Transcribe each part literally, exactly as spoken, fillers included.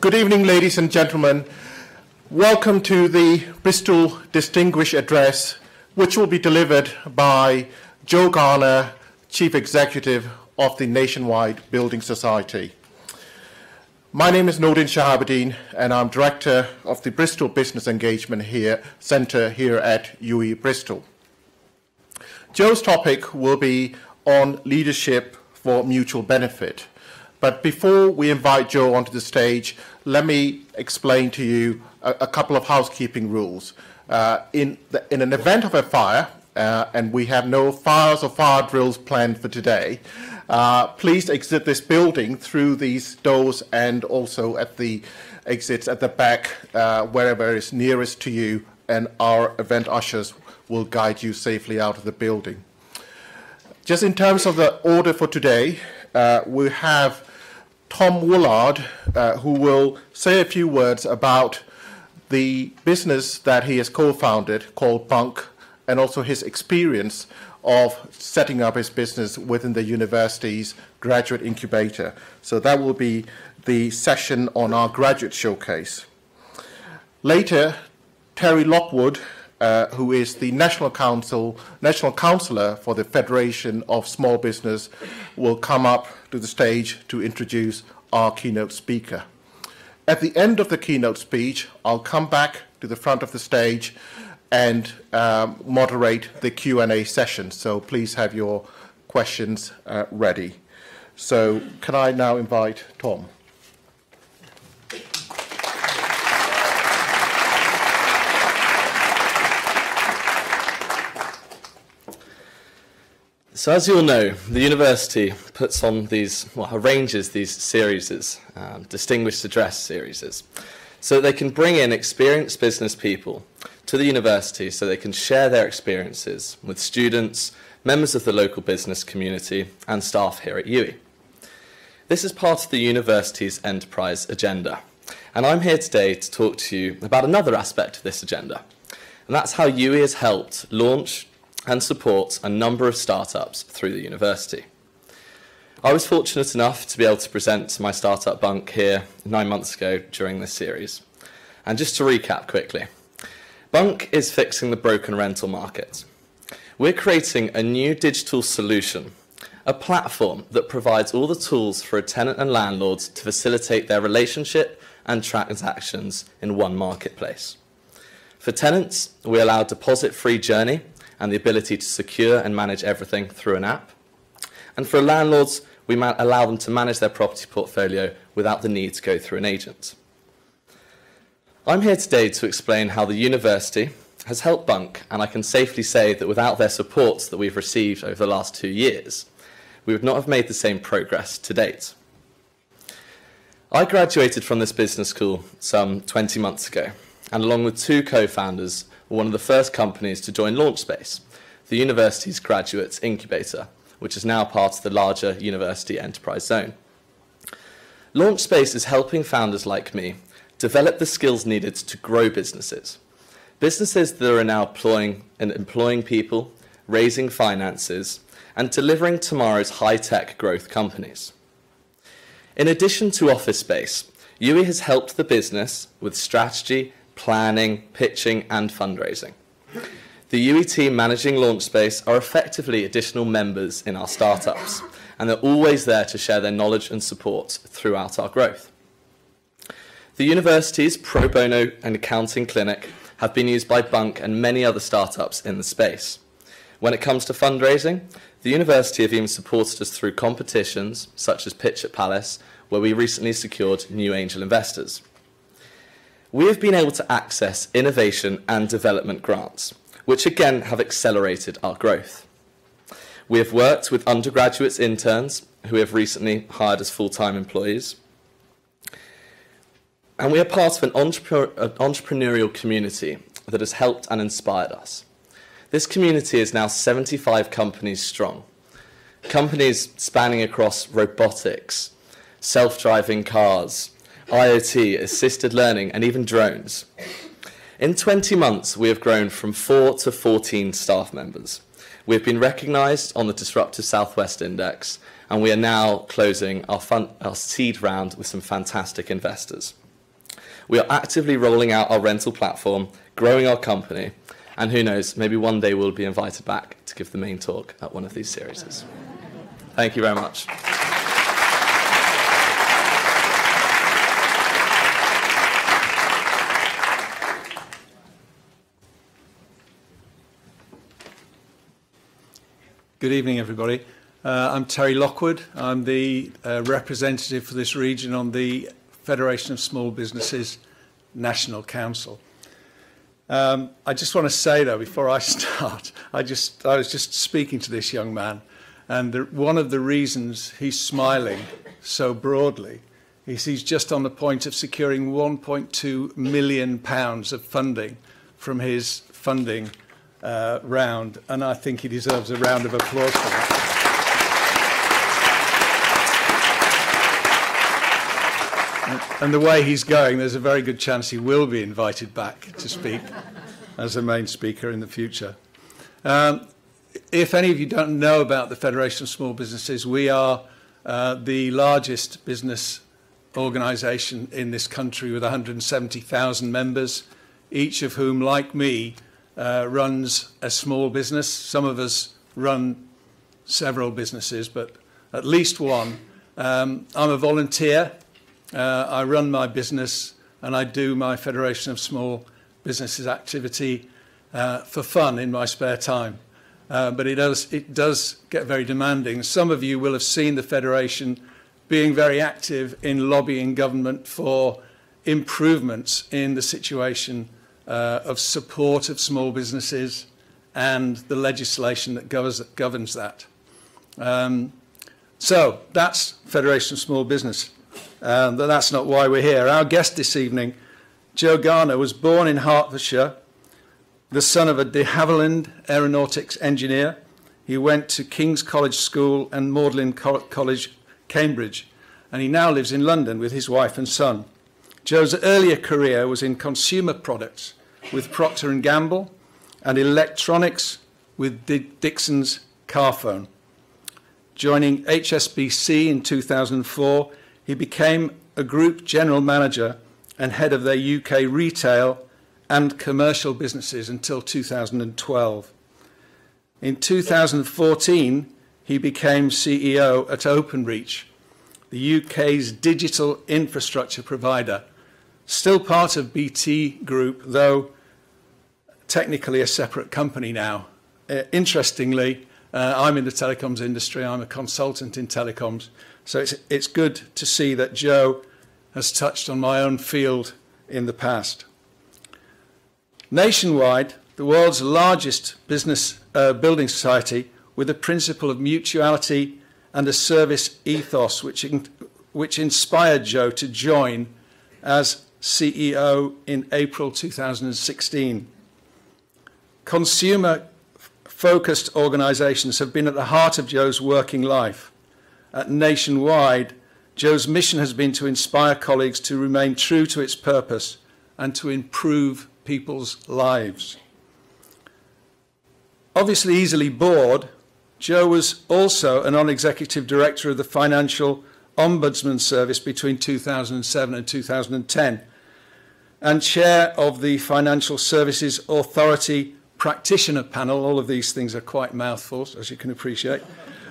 Good evening, ladies and gentlemen. Welcome to the Bristol Distinguished Address, which will be delivered by Joe Garner, Chief Executive of the Nationwide Building Society. My name is Nordin Shahabedin, and I'm Director of the Bristol Business Engagement here, Centre here at U W E Bristol. Joe's topic will be on leadership for mutual benefit. But before we invite Joe onto the stage, let me explain to you a, a couple of housekeeping rules. Uh, in, the, in an event of a fire, uh, and we have no fires or fire drills planned for today, uh, please exit this building through these doors and also at the exits at the back, uh, wherever is nearest to you, and our event ushers will guide you safely out of the building. Just in terms of the order for today, uh, we have Tom Woolard, uh, who will say a few words about the business that he has co-founded called Bunk, and also his experience of setting up his business within the university's graduate incubator. So that will be the session on our graduate showcase. Later, Terry Lockwood, uh, who is the National Council, National Councillor for the Federation of Small Business, will come up to the stage to introduce our keynote speaker. At the end of the keynote speech, I'll come back to the front of the stage and um, moderate the Q and A session. So please have your questions uh, ready. So can I now invite Tom? So as you all know, the university puts on these, well, arranges these series, um, distinguished address series, so that they can bring in experienced business people to the university so they can share their experiences with students, members of the local business community and staff here at U W E. This is part of the university's enterprise agenda, and I'm here today to talk to you about another aspect of this agenda, and that's how U W E has helped launch and supports a number of startups through the university. I was fortunate enough to be able to present my startup Bunk here nine months ago during this series. And just to recap quickly, Bunk is fixing the broken rental market. We're creating a new digital solution, a platform that provides all the tools for a tenant and landlords to facilitate their relationship and transactions in one marketplace. For tenants, we allow a deposit-free journey and the ability to secure and manage everything through an app. And for landlords, we might allow them to manage their property portfolio without the need to go through an agent. I'm here today to explain how the university has helped Bunk, and I can safely say that without their support that we've received over the last two years, we would not have made the same progress to date. I graduated from this business school some twenty months ago, and along with two co-founders, one of the first companies to join LaunchSpace, the university's graduate incubator, which is now part of the larger university enterprise zone. LaunchSpace is helping founders like me develop the skills needed to grow businesses. Businesses that are now employing and employing people, raising finances, and delivering tomorrow's high-tech growth companies. In addition to office space, U W E has helped the business with strategy, planning, pitching, and fundraising. The U W E team managing LaunchSpace are effectively additional members in our startups, and they're always there to share their knowledge and support throughout our growth. The university's pro bono and accounting clinic have been used by Bunk and many other startups in the space. When it comes to fundraising, the university have even supported us through competitions, such as Pitch at Palace, where we recently secured new angel investors. We have been able to access innovation and development grants, which again have accelerated our growth. We have worked with undergraduates interns, who we have recently hired as full-time employees. And we are part of an, entrepre an entrepreneurial community that has helped and inspired us. This community is now seventy-five companies strong. Companies spanning across robotics, self-driving cars, I O T, assisted learning, and even drones. In twenty months, we have grown from four to fourteen staff members. We have been recognised on the Disruptive Southwest Index, and we are now closing our, fund, our seed round with some fantastic investors. We are actively rolling out our rental platform, growing our company, and who knows, maybe one day we'll be invited back to give the main talk at one of these series. Thank you very much. Good evening, everybody. Uh, I'm Terry Lockwood. I'm the uh, representative for this region on the Federation of Small Businesses National Council. Um, I just want to say, though, before I start, I just I was just speaking to this young man, and the, one of the reasons he's smiling so broadly is he's just on the point of securing one point two million pounds of funding from his funding Uh, round, and I think he deserves a round of applause for that. And, and the way he's going, there's a very good chance he will be invited back to speak as a main speaker in the future. Um, if any of you don't know about the Federation of Small Businesses, we are uh, the largest business organisation in this country with one hundred seventy thousand members, each of whom, like me, Uh, runs a small business. Some of us run several businesses, but at least one. Um, I'm a volunteer. Uh, I run my business, and I do my Federation of Small Businesses activity uh, for fun in my spare time. Uh, but it does, it does get very demanding. Some of you will have seen the Federation being very active in lobbying government for improvements in the situation Uh, of support of small businesses and the legislation that governs, governs that. Um, so that's Federation of Small Business. Um, but that's not why we're here. Our guest this evening, Joe Garner, was born in Hertfordshire, the son of a de Havilland aeronautics engineer. He went to King's College School and Magdalen College, Cambridge, and he now lives in London with his wife and son. Joe's earlier career was in consumer products with Procter and Gamble and electronics with Dixon's Carphone. Joining H S B C in two thousand four, he became a group general manager and head of their U K retail and commercial businesses until two thousand twelve. In two thousand fourteen, he became C E O at Openreach, the U K's digital infrastructure provider, still part of B T Group, though technically a separate company now. Uh, interestingly, uh, I'm in the telecoms industry. I'm a consultant in telecoms. So it's, it's good to see that Joe has touched on my own field in the past. Nationwide, the world's largest business uh, building society, with a principle of mutuality and a service ethos, which, in, which inspired Joe to join as C E O in April two thousand sixteen. Consumer-focused organisations have been at the heart of Joe's working life. At Nationwide, Joe's mission has been to inspire colleagues to remain true to its purpose and to improve people's lives. Obviously easily bored, Joe was also a non-executive director of the Financial Ombudsman Service between two thousand seven and two thousand ten, and chair of the Financial Services Authority Practitioner Panel. All of these things are quite mouthfuls, as you can appreciate,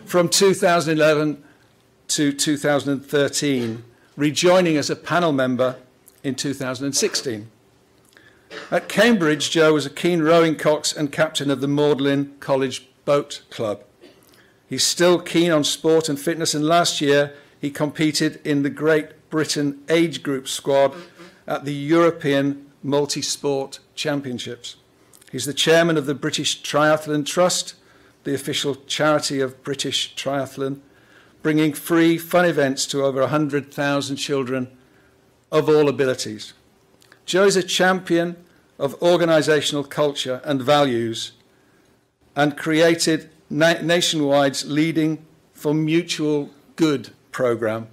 from two thousand eleven to two thousand thirteen, rejoining as a panel member in two thousand sixteen. At Cambridge, Joe was a keen rowing cox and captain of the Magdalen College Boat Club. He's still keen on sport and fitness, and last year he competed in the Great Britain Age Group squad at the European Multi-Sport Championships. He's the chairman of the British Triathlon Trust, the official charity of British Triathlon, bringing free fun events to over one hundred thousand children of all abilities. Joe is a champion of organisational culture and values, and created Nationwide's Leading for Mutual Good programme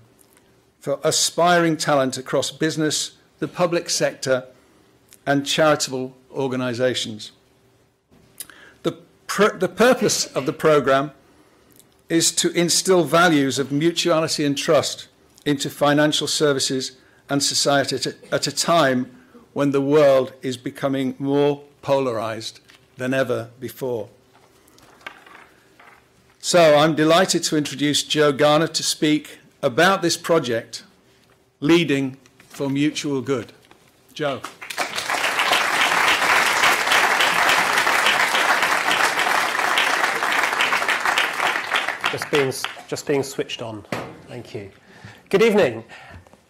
for aspiring talent across business, the public sector and charitable organisations. The, pr the purpose of the programme is to instill values of mutuality and trust into financial services and society to, at a time when the world is becoming more polarized than ever before. So I'm delighted to introduce Joe Garner to speak about this project, Leading for Mutual Good. Joe. Just being, just being switched on. Thank you. Good evening,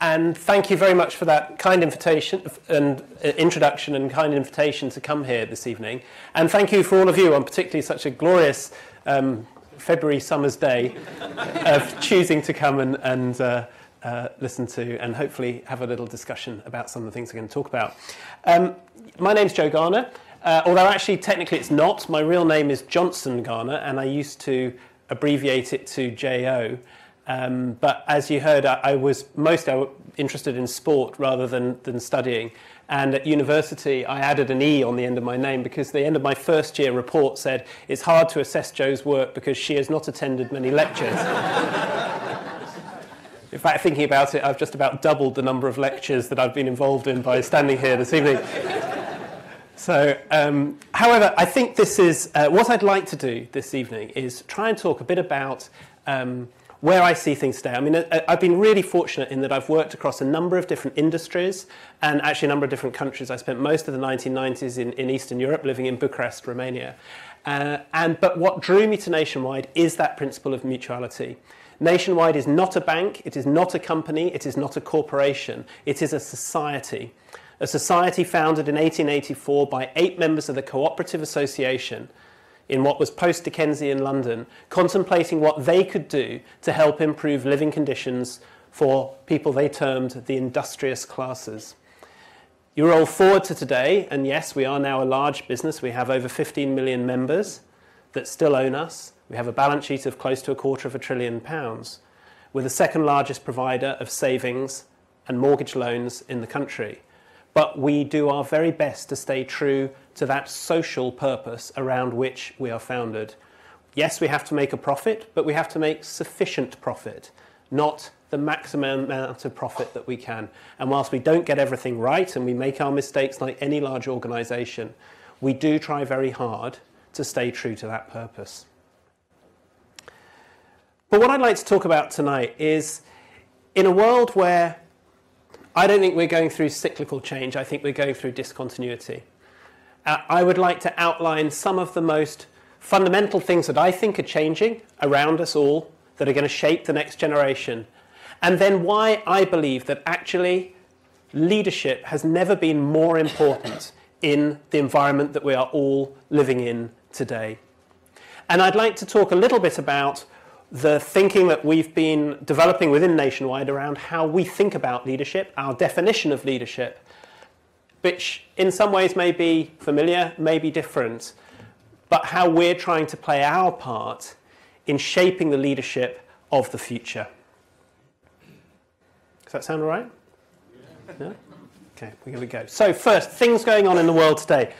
and thank you very much for that kind invitation and uh, introduction and kind invitation to come here this evening. And thank you for all of you on particularly such a glorious um, February summer's day of choosing to come and, and uh, uh, listen to and hopefully have a little discussion about some of the things we're going to talk about. Um, my name's Joe Garner, uh, although actually technically it's not. My real name is Johnson Garner, and I used to abbreviate it to J O. Um, but as you heard, I, I was most interested in sport rather than, than studying. And at university, I added an E on the end of my name because the end of my first year report said, "It's hard to assess Jo's work because she has not attended many lectures." In fact, thinking about it, I've just about doubled the number of lectures that I've been involved in by standing here this evening. So, um, however, I think this is, uh, what I'd like to do this evening is try and talk a bit about um, where I see things today. I mean, I've been really fortunate in that I've worked across a number of different industries and actually a number of different countries. I spent most of the nineteen nineties in, in Eastern Europe, living in Bucharest, Romania. Uh, and, but what drew me to Nationwide is that principle of mutuality. Nationwide is not a bank, it is not a company, it is not a corporation, it is a society. A society founded in eighteen eighty-four by eight members of the Cooperative Association in what was post-Dickensian London, contemplating what they could do to help improve living conditions for people they termed the industrious classes. You roll forward to today, and yes, we are now a large business. We have over fifteen million members that still own us. We have a balance sheet of close to a quarter of a trillion pounds. We're the second largest provider of savings and mortgage loans in the country. But we do our very best to stay true to that social purpose around which we are founded. Yes, we have to make a profit, but we have to make sufficient profit, not the maximum amount of profit that we can. And whilst we don't get everything right and we make our mistakes like any large organisation, we do try very hard to stay true to that purpose. But what I'd like to talk about tonight is, in a world where I don't think we're going through cyclical change, I think we're going through discontinuity. I would like to outline some of the most fundamental things that I think are changing around us all that are going to shape the next generation, and then why I believe that actually leadership has never been more important in the environment that we are all living in today. And I'd like to talk a little bit about the thinking that we've been developing within Nationwide around how we think about leadership, our definition of leadership, which in some ways may be familiar, may be different, but how we're trying to play our part in shaping the leadership of the future. Does that sound all right? No? Okay, here we go. So first, things going on in the world today.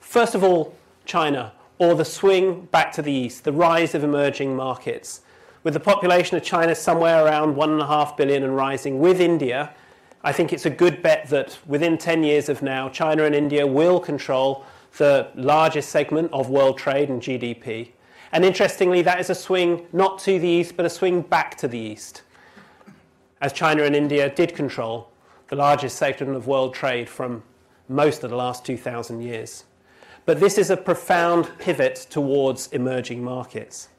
First of all, China, or the swing back to the east, the rise of emerging markets. With the population of China somewhere around one and a half billion and rising, with India, I think it's a good bet that within ten years of now, China and India will control the largest segment of world trade and G D P. And interestingly, that is a swing not to the east, but a swing back to the east, as China and India did control the largest segment of world trade from most of the last two thousand years. But this is a profound pivot towards emerging markets.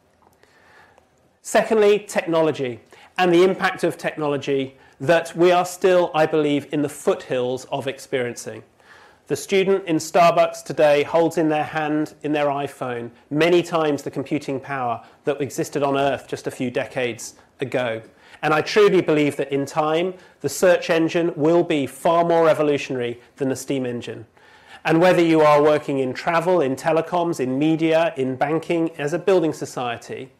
Secondly, technology and the impact of technology that we are still, I believe, in the foothills of experiencing. The student in Starbucks today holds in their hand, in their iPhone, many times the computing power that existed on Earth just a few decades ago. And I truly believe that in time, the search engine will be far more revolutionary than the steam engine. And whether you are working in travel, in telecoms, in media, in banking, as a building society,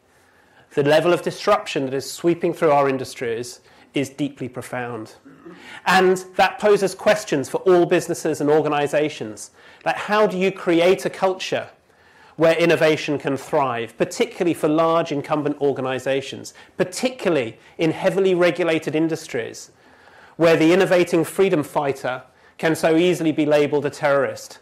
the level of disruption that is sweeping through our industries is deeply profound. And that poses questions for all businesses and organisations. Like, how do you create a culture where innovation can thrive, particularly for large incumbent organisations, particularly in heavily regulated industries, where the innovating freedom fighter can so easily be labelled a terrorist,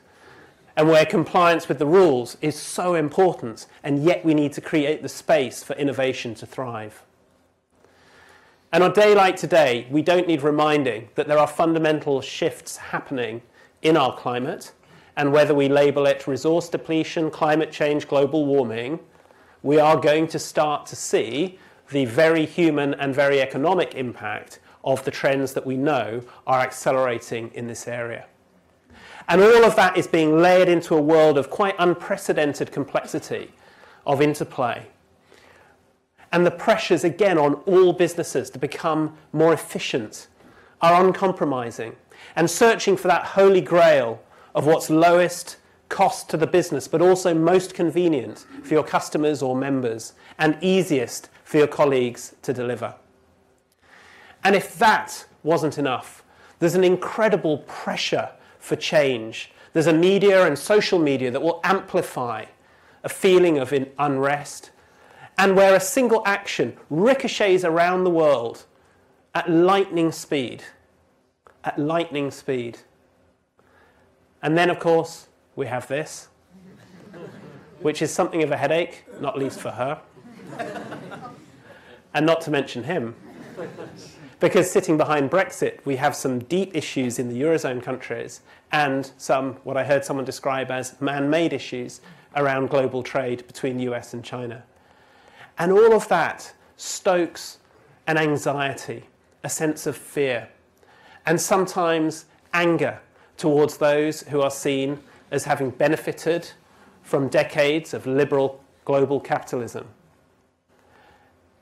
and where compliance with the rules is so important, and yet we need to create the space for innovation to thrive. And on a day like today, we don't need reminding that there are fundamental shifts happening in our climate, and whether we label it resource depletion, climate change, global warming, we are going to start to see the very human and very economic impact of the trends that we know are accelerating in this area. And all of that is being layered into a world of quite unprecedented complexity of interplay. And the pressures, again, on all businesses to become more efficient are uncompromising, and searching for that holy grail of what's lowest cost to the business, but also most convenient for your customers or members, and easiest for your colleagues to deliver. And if that wasn't enough, there's an incredible pressure for change. There's a media and social media that will amplify a feeling of unrest, and where a single action ricochets around the world at lightning speed, at lightning speed. And then, of course, we have this, which is something of a headache, not least for her, and not to mention him. Because sitting behind Brexit, we have some deep issues in the Eurozone countries and some, what I heard someone describe as man-made issues around global trade between U S and China. And all of that stokes an anxiety, a sense of fear, and sometimes anger towards those who are seen as having benefited from decades of liberal global capitalism.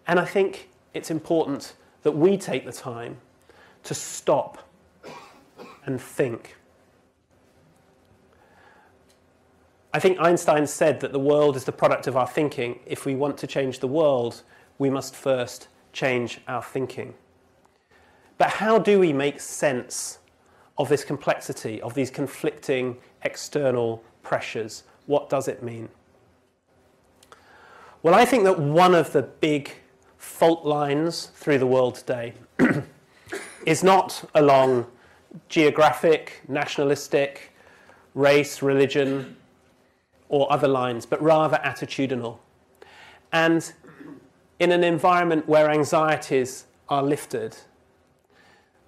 And I think it's important that we take the time to stop and think. I think Einstein said that the world is the product of our thinking. If we want to change the world, we must first change our thinking. But how do we make sense of this complexity, of these conflicting external pressures? What does it mean? Well, I think that one of the big fault lines through the world today is not along geographic, nationalistic, race, religion, or other lines, but rather attitudinal. And in an environment where anxieties are lifted,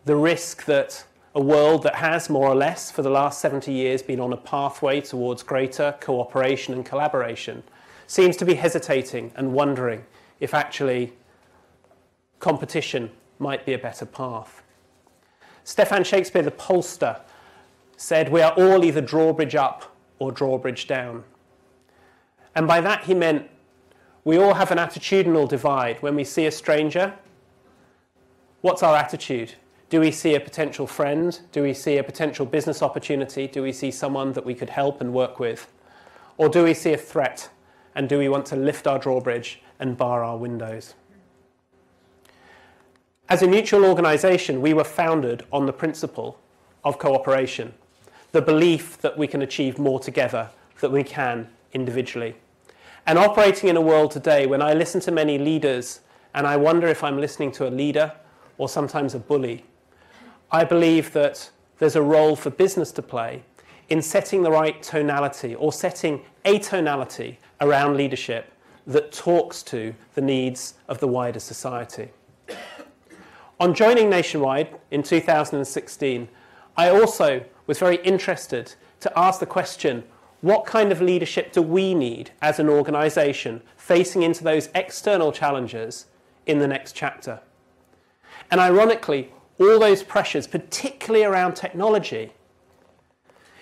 the risk that a world that has more or less for the last seventy years been on a pathway towards greater cooperation and collaboration seems to be hesitating and wondering if actually competition might be a better path. Stefan Shakespeare, the pollster, said, "We are all either drawbridge up or drawbridge down." And by that he meant we all have an attitudinal divide. When we see a stranger, what's our attitude? Do we see a potential friend? Do we see a potential business opportunity? Do we see someone that we could help and work with? Or do we see a threat? And do we want to lift our drawbridge and bar our windows? As a mutual organisation, we were founded on the principle of cooperation, the belief that we can achieve more together than we can individually. And operating in a world today, when I listen to many leaders, and I wonder if I'm listening to a leader or sometimes a bully, I believe that there's a role for business to play in setting the right tonality, or setting a tonality around leadership that talks to the needs of the wider society. On joining Nationwide in two thousand sixteen, I also was very interested to ask the question, what kind of leadership do we need as an organisation facing into those external challenges in the next chapter? And ironically, all those pressures, particularly around technology,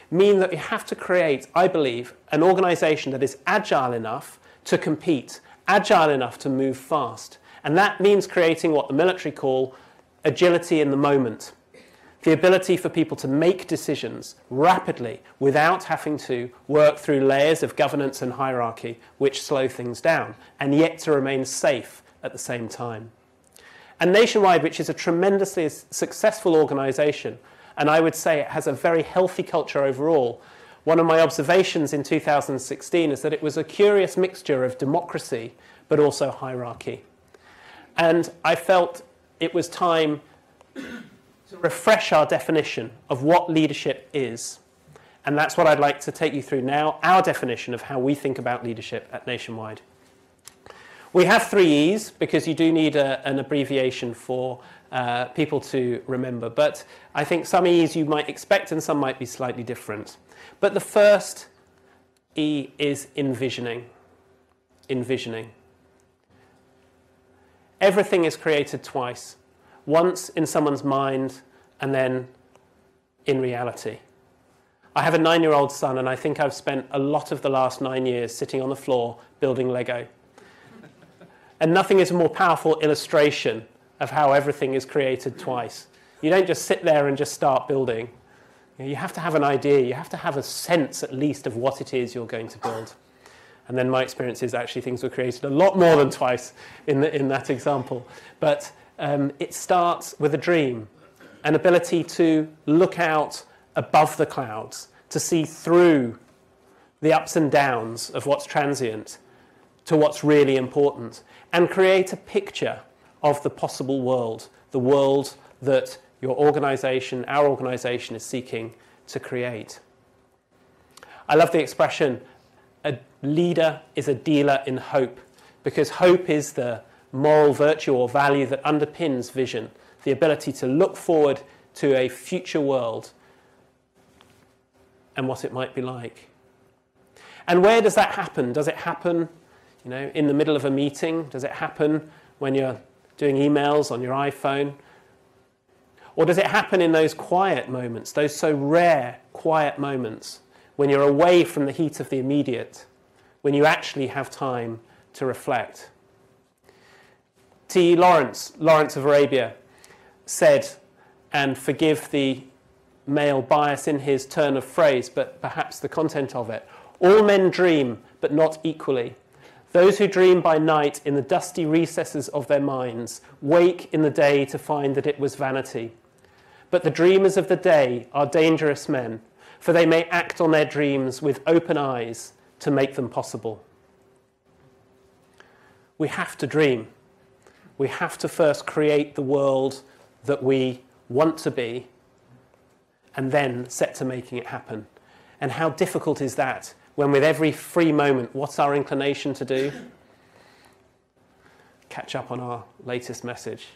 mean that you have to create, I believe, an organisation that is agile enough to compete, agile enough to move fast. And that means creating what the military call agility in the moment, the ability for people to make decisions rapidly without having to work through layers of governance and hierarchy which slow things down, and yet to remain safe at the same time. And Nationwide, which is a tremendously successful organisation, and I would say it has a very healthy culture overall, One of my observations in two thousand sixteen is that it was a curious mixture of democracy but also hierarchy. And I felt it was time to refresh our definition of what leadership is. And that's what I'd like to take you through now, our definition of how we think about leadership at Nationwide. We have three E's because you do need a, an abbreviation for uh, people to remember. But I think some E's you might expect and some might be slightly different. But the first E is envisioning. Envisioning. Everything is created twice. Once in someone's mind and then in reality. I have a nine-year-old son, and I think I've spent a lot of the last nine years sitting on the floor building Lego. And nothing is a more powerful illustration of how everything is created twice. You don't just sit there and just start building. You have to have an idea. You have to have a sense, at least, of what it is you're going to build. And then my experience is actually things were created a lot more than twice in, the, in that example. But um, it starts with a dream, an ability to look out above the clouds, to see through the ups and downs of what's transient to what's really important, and create a picture of the possible world, the world that your organisation, our organisation, is seeking to create. I love the expression, a leader is a dealer in hope, because hope is the moral virtue or value that underpins vision, the ability to look forward to a future world and what it might be like. And where does that happen? Does it happen, you know, in the middle of a meeting? Does it happen when you're doing emails on your iPhone? Or does it happen in those quiet moments, those so rare quiet moments, when you're away from the heat of the immediate, when you actually have time to reflect? T. E. Lawrence, Lawrence of Arabia, said, and forgive the male bias in his turn of phrase, but perhaps the content of it. All men dream, but not equally. Those who dream by night in the dusty recesses of their minds wake in the day to find that it was vanity. But the dreamers of the day are dangerous men, for they may act on their dreams with open eyes to make them possible. We have to dream. We have to first create the world that we want to be, and then set to making it happen. And how difficult is that when with every free moment, what's our inclination to do? Catch up on our latest message.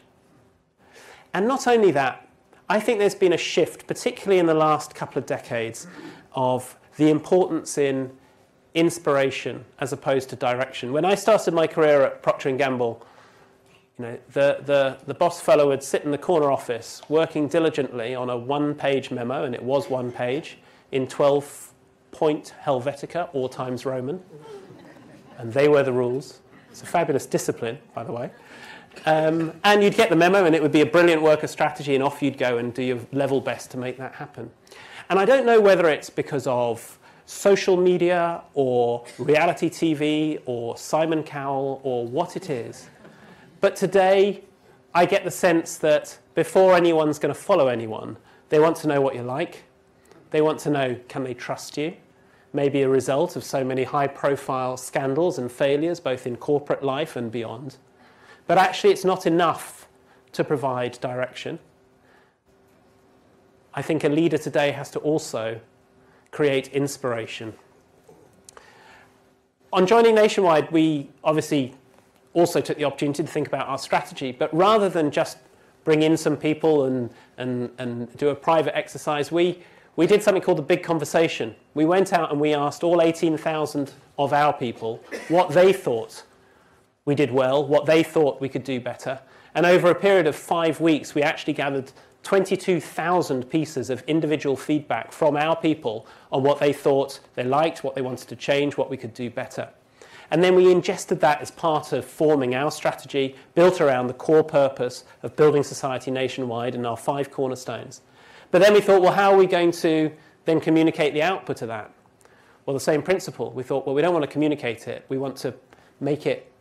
And not only that, I think there's been a shift, particularly in the last couple of decades, of the importance in inspiration as opposed to direction. When I started my career at Procter and Gamble, you know, the, the, the boss fellow would sit in the corner office working diligently on a one-page memo, and it was one page, in twelve-point Helvetica, or Times Roman. And they were the rules. It's a fabulous discipline, by the way. Um, and you'd get the memo, and it would be a brilliant work of strategy, and off you'd go and do your level best to make that happen. And I don't know whether it's because of social media or reality T V or Simon Cowell or what it is. But today, I get the sense that before anyone's going to follow anyone, they want to know what you're like. They want to know, can they trust you? Maybe a result of so many high-profile scandals and failures, both in corporate life and beyond. But actually, it's not enough to provide direction. I think a leader today has to also create inspiration. On joining Nationwide, we obviously also took the opportunity to think about our strategy. But rather than just bring in some people and, and, and do a private exercise, we, we did something called the Big Conversation. We went out and we asked all eighteen thousand of our people what they thought we did well, what they thought we could do better. And over a period of five weeks, we actually gathered twenty-two thousand pieces of individual feedback from our people on what they thought they liked, what they wanted to change, what we could do better. And then we ingested that as part of forming our strategy, built around the core purpose of building society nationwide and our five cornerstones. But then we thought, well, how are we going to then communicate the output of that? Well, the same principle. We thought, well, we don't want to communicate it. We want to make it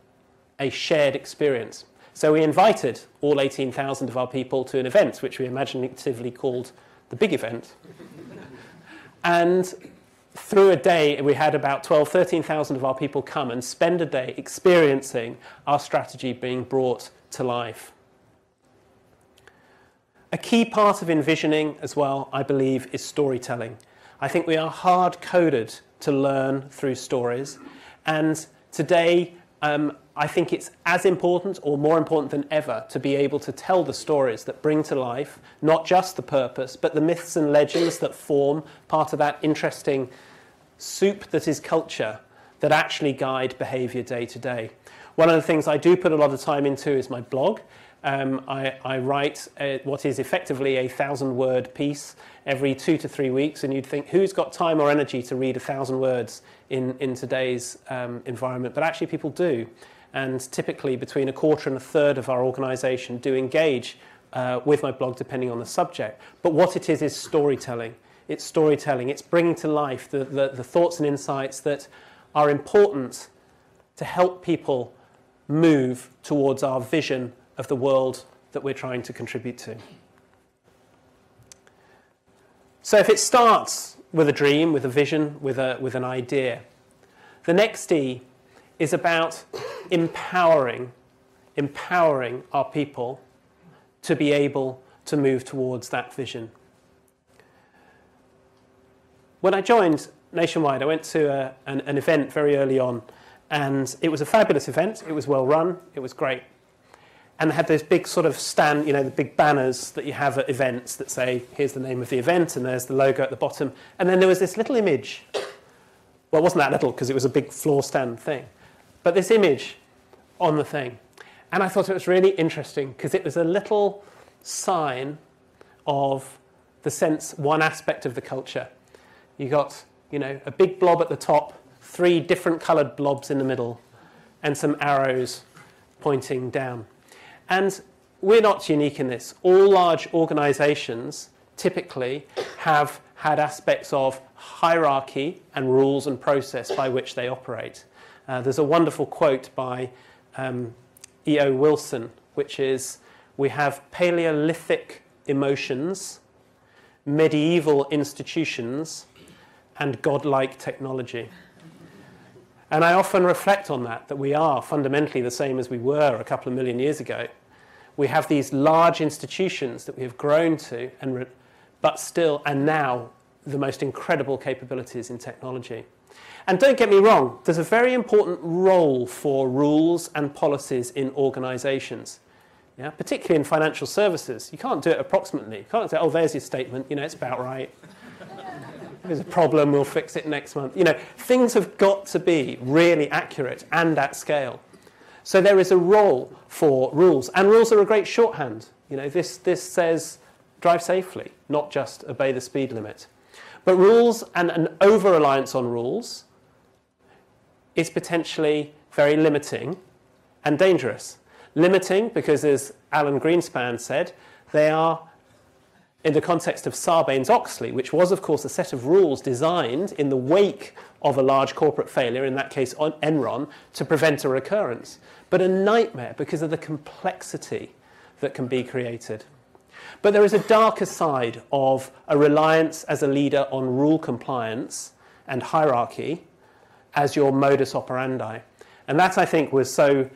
a shared experience. So we invited all eighteen thousand of our people to an event, which we imaginatively called the Big Event. And through a day, we had about twelve, thirteen thousand of our people come and spend a day experiencing our strategy being brought to life. A key part of envisioning as well, I believe, is storytelling. I think we are hard-coded to learn through stories, and today um, I think it's as important or more important than ever to be able to tell the stories that bring to life not just the purpose but the myths and legends that form part of that interesting soup that is culture that actually guide behaviour day to day. One of the things I do put a lot of time into is my blog. Um, I, I write a, what is effectively a thousand-word piece every two to three weeks, and you'd think, who's got time or energy to read a thousand words in, in today's um, environment? But actually people do, and typically between a quarter and a third of our organisation do engage uh, with my blog, depending on the subject. But what it is is storytelling. It's storytelling. It's bringing to life the, the, the thoughts and insights that are important to help people move towards our vision of the world that we're trying to contribute to. So if it starts with a dream, with a vision, with, a, with an idea, the next E is about empowering, empowering our people to be able to move towards that vision. When I joined Nationwide, I went to a, an, an event very early on, and it was a fabulous event. It was well run, it was great. And they had those big sort of stand, you know, the big banners that you have at events that say, here's the name of the event, and there's the logo at the bottom. And then there was this little image. Well, it wasn't that little because it was a big floor stand thing. But this image on the thing. And I thought it was really interesting because it was a little sign of the sense, one aspect of the culture. You got, you know, a big blob at the top, three different coloured blobs in the middle, and some arrows pointing down. And we're not unique in this. All large organisations typically have had aspects of hierarchy and rules and process by which they operate. Uh, there's a wonderful quote by um, E O Wilson, which is, we have Paleolithic emotions, medieval institutions, and godlike technology. And I often reflect on that, that we are fundamentally the same as we were a couple of million years ago. We have these large institutions that we have grown to, and but still, and now, the most incredible capabilities in technology. And don't get me wrong, there's a very important role for rules and policies in organisations, yeah? Particularly in financial services. You can't do it approximately. You can't say, oh, there's your statement, you know, it's about right. There's a problem, we'll fix it next month. You know, things have got to be really accurate and at scale. So there is a role for rules, and rules are a great shorthand. You know, this, this says drive safely, not just obey the speed limit. But rules and an over-reliance on rules is potentially very limiting and dangerous. Limiting because, as Alan Greenspan said, they are in the context of Sarbanes-Oxley, which was, of course, a set of rules designed in the wake of a large corporate failure, in that case on Enron, to prevent a recurrence, but a nightmare because of the complexity that can be created. But there is a darker side of a reliance as a leader on rule compliance and hierarchy as your modus operandi. And that, I think, was so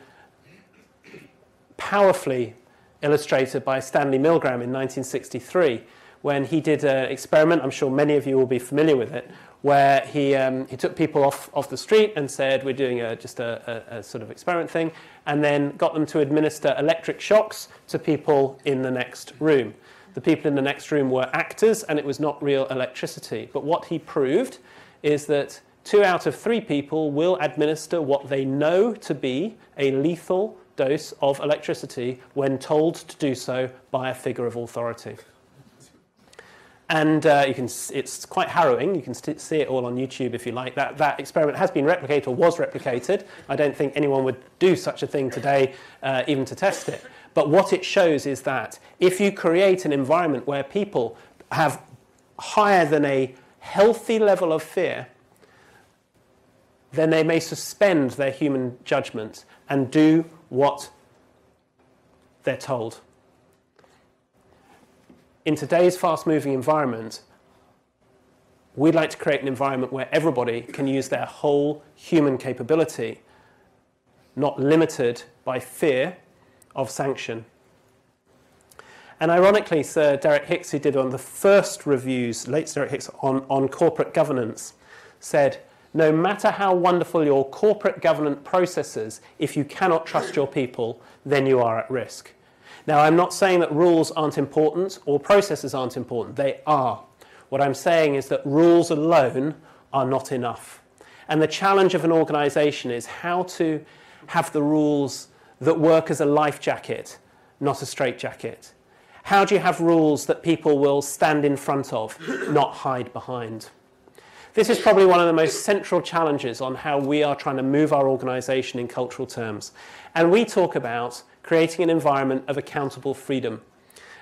powerfully illustrated by Stanley Milgram in nineteen sixty-three, when he did an experiment, I'm sure many of you will be familiar with it, where he, um, he took people off, off the street and said, we're doing a, just a, a, a sort of experiment thing, and then got them to administer electric shocks to people in the next room. The people in the next room were actors, and it was not real electricity. But what he proved is that two out of three people will administer what they know to be a lethal dose of electricity when told to do so by a figure of authority. And uh, you can, it's quite harrowing. You can see it all on YouTube if you like. That, that experiment has been replicated or was replicated. I don't think anyone would do such a thing today, uh, even to test it. But what it shows is that if you create an environment where people have higher than a healthy level of fear, then they may suspend their human judgment and do what they're told. In today's fast-moving environment, we'd like to create an environment where everybody can use their whole human capability, not limited by fear of sanction. And ironically, Sir Derek Hicks, who did one of the first reviews, late Sir Derek Hicks, on, on corporate governance, said, no matter how wonderful your corporate governance processes, if you cannot trust your people, then you are at risk. Now, I'm not saying that rules aren't important or processes aren't important. They are. What I'm saying is that rules alone are not enough. And the challenge of an organisation is how to have the rules that work as a life jacket, not a straitjacket. How do you have rules that people will stand in front of, not hide behind? This is probably one of the most central challenges on how we are trying to move our organisation in cultural terms. And we talk about creating an environment of accountable freedom.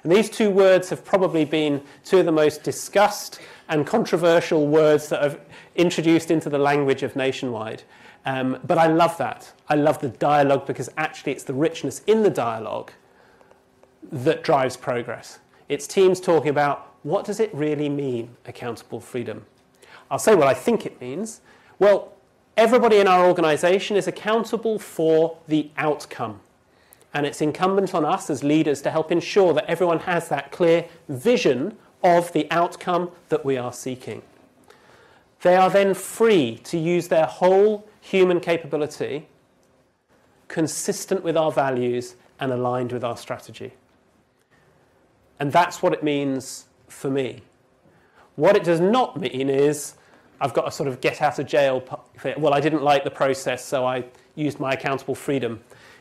And these two words have probably been two of the most discussed and controversial words that have introduced into the language of Nationwide. Um, but I love that. I love the dialogue, because actually it's the richness in the dialogue that drives progress. It's teams talking about, what does it really mean, accountable freedom? I'll say what I think it means. Well, everybody in our organisation is accountable for the outcome. And it's incumbent on us as leaders to help ensure that everyone has that clear vision of the outcome that we are seeking. They are then free to use their whole human capability, consistent with our values and aligned with our strategy. And that's what it means for me. What it does not mean is I've got a sort of get out of jail. Well, I didn't like the process, so I used my accountable freedom.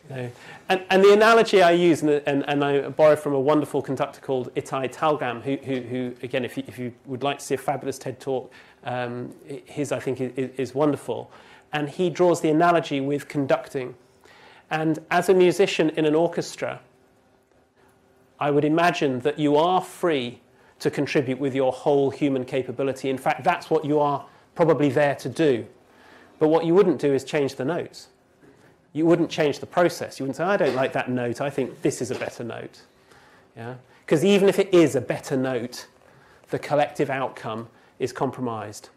You know? and, and the analogy I use, and, and, and I borrow from a wonderful conductor called Itai Talgam, who, who, who again, if you, if you would like to see a fabulous TED Talk, um, his, I think, is, is wonderful. And he draws the analogy with conducting. And as a musician in an orchestra, I would imagine that you are free to contribute with your whole human capability. In fact, that's what you are probably there to do. But what you wouldn't do is change the notes. You wouldn't change the process. You wouldn't say, I don't like that note. I think this is a better note. Yeah? Because even if it is a better note, the collective outcome is compromised.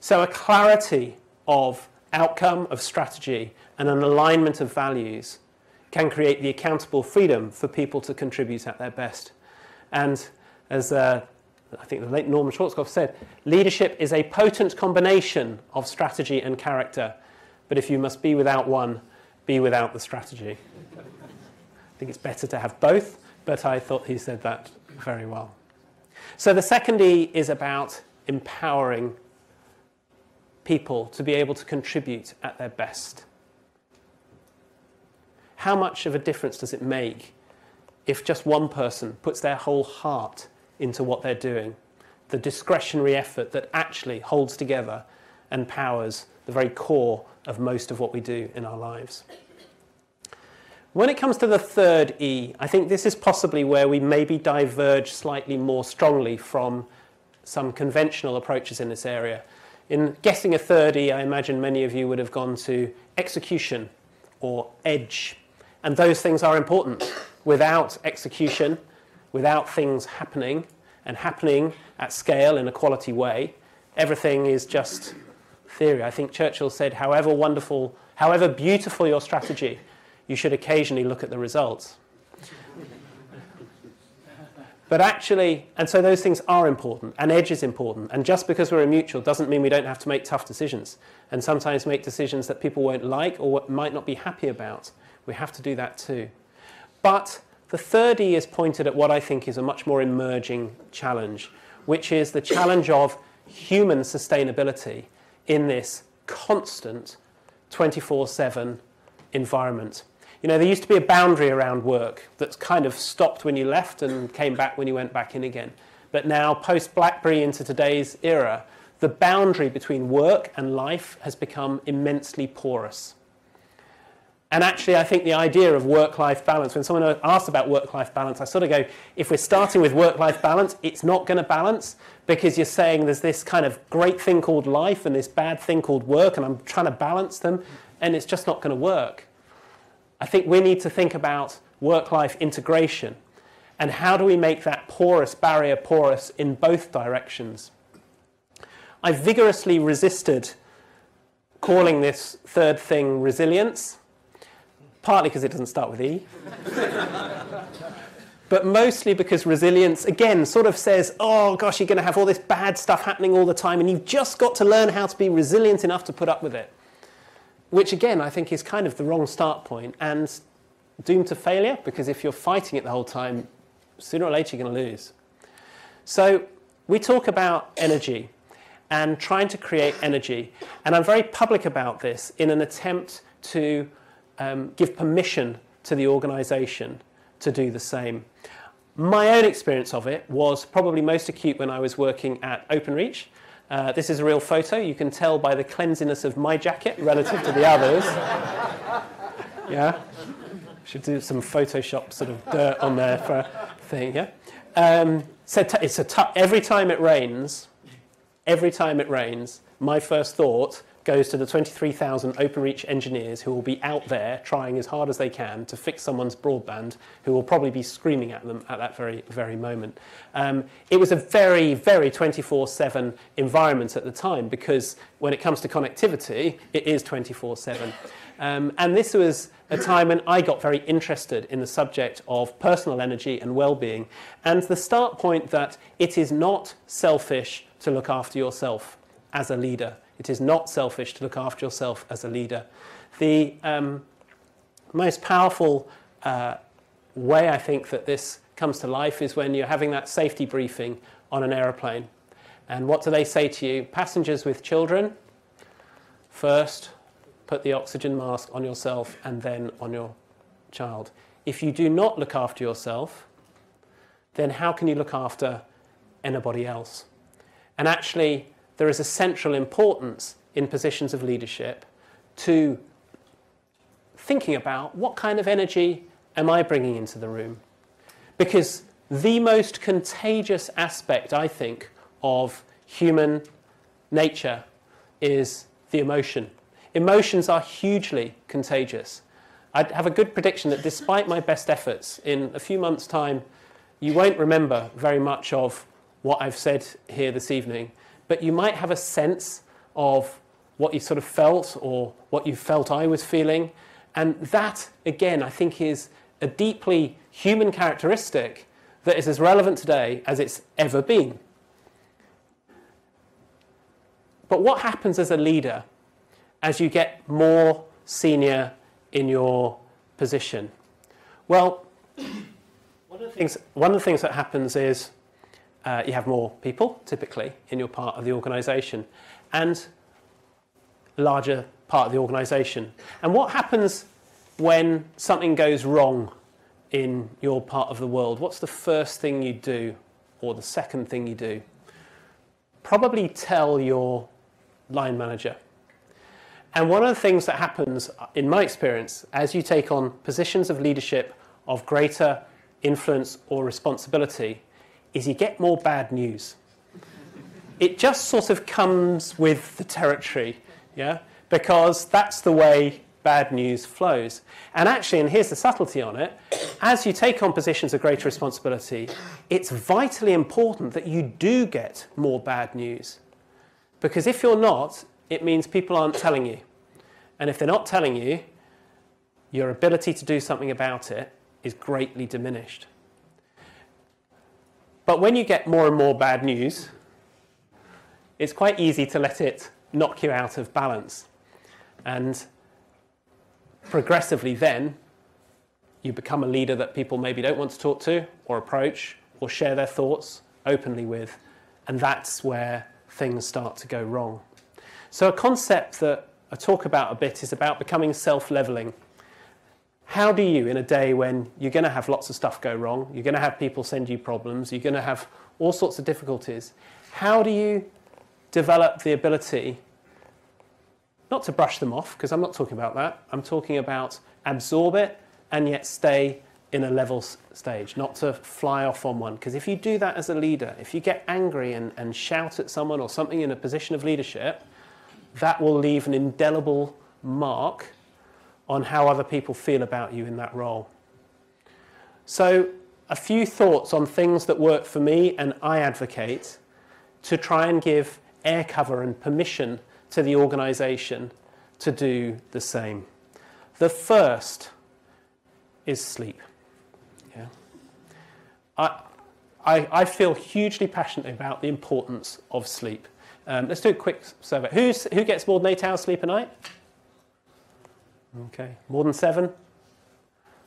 So a clarity of outcome, of strategy, and an alignment of values can create the accountable freedom for people to contribute at their best. And as uh, I think the late Norman Schwarzkopf said, leadership is a potent combination of strategy and character. But if you must be without one, be without the strategy. I think it's better to have both, but I thought he said that very well. So the second E is about empowering people to be able to contribute at their best. How much of a difference does it make if just one person puts their whole heart into what they're doing? The discretionary effort that actually holds together and powers the very core of most of what we do in our lives. When it comes to the third E, I think this is possibly where we maybe diverge slightly more strongly from some conventional approaches in this area. In guessing a third E, I imagine many of you would have gone to execution or edge. And those things are important. Without execution, without things happening, and happening at scale in a quality way, everything is just theory. I think Churchill said, however wonderful, however beautiful your strategy, you should occasionally look at the results. But actually, and so those things are important, and edge is important. And just because we're a mutual doesn't mean we don't have to make tough decisions, and sometimes make decisions that people won't like or might not be happy about. We have to do that too. But the third E is pointed at what I think is a much more emerging challenge, which is the challenge of human sustainability in this constant twenty-four seven environment. You know, there used to be a boundary around work that's kind of stopped when you left and came back when you went back in again. But now, post-BlackBerry into today's era, the boundary between work and life has become immensely porous. And actually, I think the idea of work-life balance, when someone asks about work-life balance, I sort of go, if we're starting with work-life balance, it's not going to balance, because you're saying there's this kind of great thing called life and this bad thing called work, and I'm trying to balance them, and it's just not going to work. I think we need to think about work-life integration. and how do we make that porous barrier porous in both directions? I vigorously resisted calling this third thing resilience, partly because it doesn't start with E, but mostly because resilience, again, sort of says, oh, gosh, you're going to have all this bad stuff happening all the time, and you've just got to learn how to be resilient enough to put up with it, which, again, I think is kind of the wrong start point and doomed to failure, because if you're fighting it the whole time, sooner or later you're going to lose. So we talk about energy and trying to create energy. And I'm very public about this in an attempt to um, give permission to the organisation to do the same. My own experience of it was probably most acute when I was working at Openreach. Uh, this is a real photo. You can tell by the cleanliness of my jacket relative to the others. Yeah. Should do some Photoshop sort of dirt on there for a thing, yeah? Um, so t it's a t- every time it rains, every time it rains, my first thought goes to the twenty-three thousand Openreach engineers who will be out there trying as hard as they can to fix someone's broadband, who will probably be screaming at them at that very, very moment. Um, it was a very, very twenty-four seven environment at the time, because when it comes to connectivity, it is twenty-four seven. Um, and this was a time when I got very interested in the subject of personal energy and well-being, and the start point that it is not selfish to look after yourself as a leader. It is not selfish to look after yourself as a leader. The um, most powerful uh, way I think that this comes to life is when you're having that safety briefing on an aeroplane. And what do they say to you? Passengers with children, first put the oxygen mask on yourself and then on your child. If you do not look after yourself, then how can you look after anybody else? And actually, there is a central importance in positions of leadership to thinking about what kind of energy am I bringing into the room? Because the most contagious aspect, I think, of human nature is the emotion. Emotions are hugely contagious. I'd have a good prediction that despite my best efforts, in a few months' time, you won't remember very much of what I've said here this evening. But you might have a sense of what you sort of felt or what you felt I was feeling. And that, again, I think is a deeply human characteristic that is as relevant today as it's ever been. But what happens as a leader as you get more senior in your position? Well, one of the things, one of the things that happens is Uh, you have more people, typically, in your part of the organisation, and larger part of the organisation. And what happens when something goes wrong in your part of the world? What's the first thing you do, or the second thing you do? Probably tell your line manager. And one of the things that happens, in my experience, as you take on positions of leadership of greater influence or responsibility, is you get more bad news. It just sort of comes with the territory, yeah? Because that's the way bad news flows. And actually, and here's the subtlety on it, as you take on positions of greater responsibility, it's vitally important that you do get more bad news. Because if you're not, it means people aren't telling you. And if they're not telling you, your ability to do something about it is greatly diminished. But when you get more and more bad news, it's quite easy to let it knock you out of balance. And progressively then, you become a leader that people maybe don't want to talk to or approach or share their thoughts openly with. And that's where things start to go wrong. So a concept that I talk about a bit is about becoming self-leveling. How do you, in a day when you're going to have lots of stuff go wrong, you're going to have people send you problems, you're going to have all sorts of difficulties, how do you develop the ability not to brush them off, because I'm not talking about that, I'm talking about absorb it and yet stay in a level stage, not to fly off on one. Because if you do that as a leader, if you get angry and, and shout at someone or something in a position of leadership, that will leave an indelible mark on how other people feel about you in that role. So a few thoughts on things that work for me and I advocate to try and give air cover and permission to the organisation to do the same. The first is sleep. Yeah. I, I, I feel hugely passionate about the importance of sleep. Um, let's do a quick survey. Who's, who gets more than eight hours sleep a night? Okay, more than seven?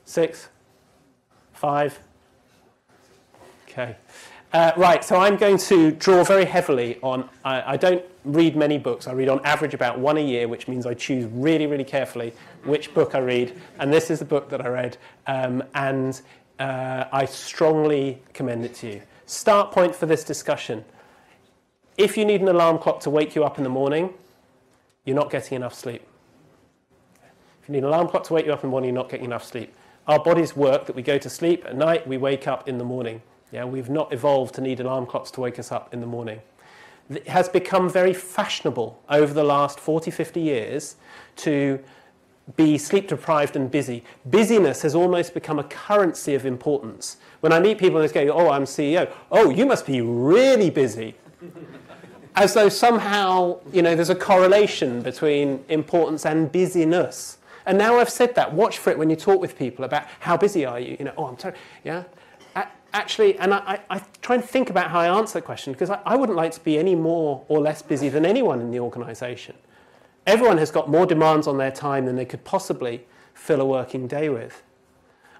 Six? Five? Okay. Uh, right, so I'm going to draw very heavily on, I, I don't read many books. I read on average about one a year, which means I choose really, really carefully which book I read. And this is the book that I read, um, and uh, I strongly commend it to you. Start point for this discussion. If you need an alarm clock to wake you up in the morning, you're not getting enough sleep. If you need an alarm clock to wake you up in the morning, you're not getting enough sleep. Our bodies work that we go to sleep at night, we wake up in the morning. Yeah, we've not evolved to need alarm clocks to wake us up in the morning. It has become very fashionable over the last forty, fifty years to be sleep deprived and busy. Busyness has almost become a currency of importance. When I meet people and they go, oh, I'm C E O. Oh, you must be really busy. As though somehow, you know, there's a correlation between importance and busyness. And now I've said that, watch for it when you talk with people about how busy are you? You know, oh, I'm terrible. Yeah. Actually, and I, I, I try and think about how I answer the question, because I, I wouldn't like to be any more or less busy than anyone in the organisation. Everyone has got more demands on their time than they could possibly fill a working day with.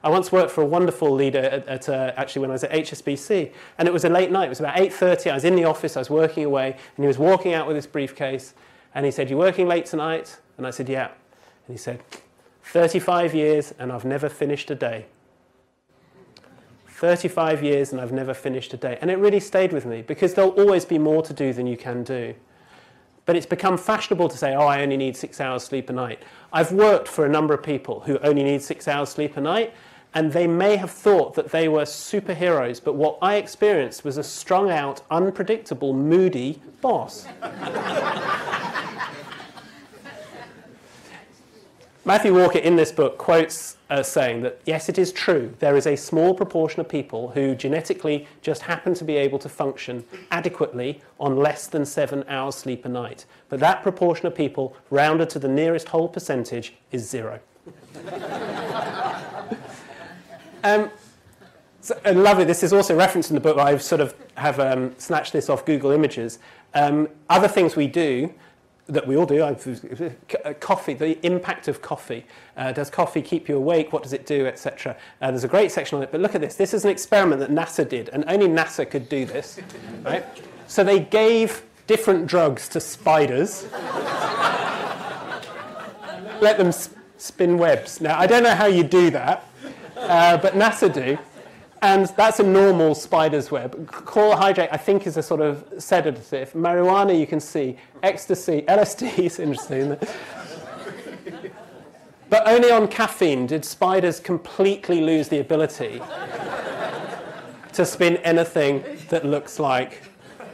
I once worked for a wonderful leader at, at uh, actually when I was at H S B C, and it was a late night. It was about eight thirty. I was in the office. I was working away, and he was walking out with his briefcase, and he said, "You working late tonight?" And I said, "Yeah." And he said, thirty-five years and I've never finished a day. thirty-five years and I've never finished a day." And it really stayed with me, because there'll always be more to do than you can do. But it's become fashionable to say, oh, I only need six hours sleep a night. I've worked for a number of people who only need six hours sleep a night, and they may have thought that they were superheroes, but what I experienced was a strung out, unpredictable, moody boss. Matthew Walker, in this book, quotes uh, saying that, yes, it is true, there is a small proportion of people who genetically just happen to be able to function adequately on less than seven hours sleep a night. But that proportion of people, rounded to the nearest whole percentage, is zero. um, so, I love it. This is also referenced in the book. I sort of have um, snatched this off Google Images. Um, other things we do, that we all do. Coffee, the impact of coffee. Uh, does coffee keep you awake? What does it do, et cetera. Uh, there's a great section on it, but look at this. This is an experiment that NASA did, and only NASA could do this. Right? So they gave different drugs to spiders. Let them sp spin webs. Now, I don't know how you do that, uh, but NASA do. And that's a normal spider's web. Carbohydrate, I think, is a sort of sedative. Marijuana, you can see. Ecstasy, L S D is interesting, isn't it? But only on caffeine did spiders completely lose the ability to spin anything that looks like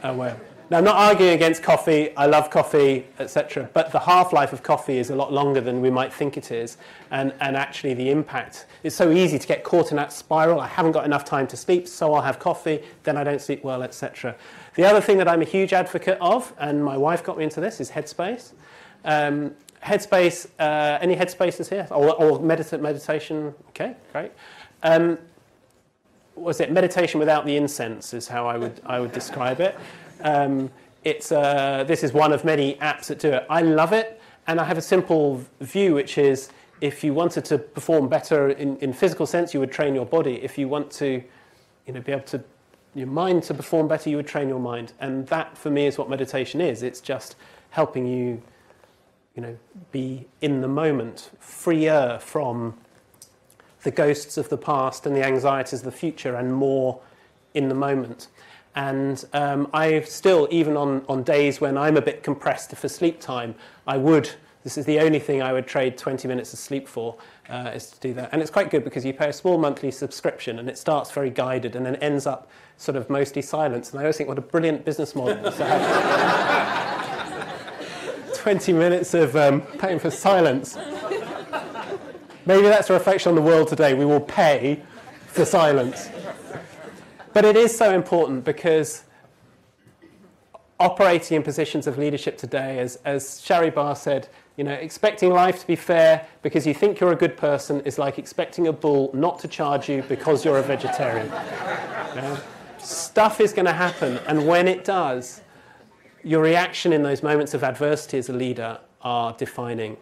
a web. Now, I'm not arguing against coffee. I love coffee, et cetera. But the half-life of coffee is a lot longer than we might think it is. And, and actually, the impact. It's so easy to get caught in that spiral. I haven't got enough time to sleep, so I'll have coffee. Then I don't sleep well, et cetera. The other thing that I'm a huge advocate of, and my wife got me into this, is Headspace. Um, Headspace, uh, any Headspaces here? Or, or medit meditation? OK, great. Um, what was it? Meditation without the incense is how I would, I would describe it. Um, it's, uh, this is one of many apps that do it. I love it, and I have a simple view, which is if you wanted to perform better in, in physical sense, you would train your body. If you want to, you know, be able to, your mind to perform better, you would train your mind. And that, for me, is what meditation is. It's just helping you, you know, be in the moment, freer from the ghosts of the past and the anxieties of the future, and more in the moment. And um, I still, even on, on days when I'm a bit compressed for sleep time, I would, this is the only thing I would trade twenty minutes of sleep for, uh, is to do that. And it's quite good because you pay a small monthly subscription and it starts very guided and then ends up sort of mostly silence. And I always think, what a brilliant business model. twenty minutes of um, paying for silence. Maybe that's a reflection on the world today. We will pay for silence. But it is so important because operating in positions of leadership today, as, as Shari Barr said, you know, expecting life to be fair because you think you're a good person is like expecting a bull not to charge you because you're a vegetarian. You know? Stuff is going to happen, and when it does, your reaction in those moments of adversity as a leader are defining.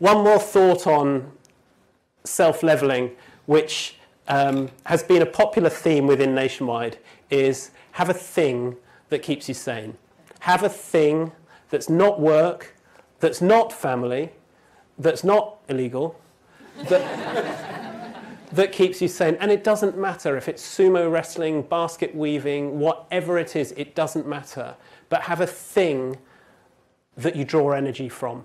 One more thought on self-leveling, which um, has been a popular theme within Nationwide, is have a thing that keeps you sane. Have a thing that's not work, that's not family, that's not illegal, that, that keeps you sane. And it doesn't matter if it's sumo wrestling, basket weaving, whatever it is, it doesn't matter. But have a thing that you draw energy from,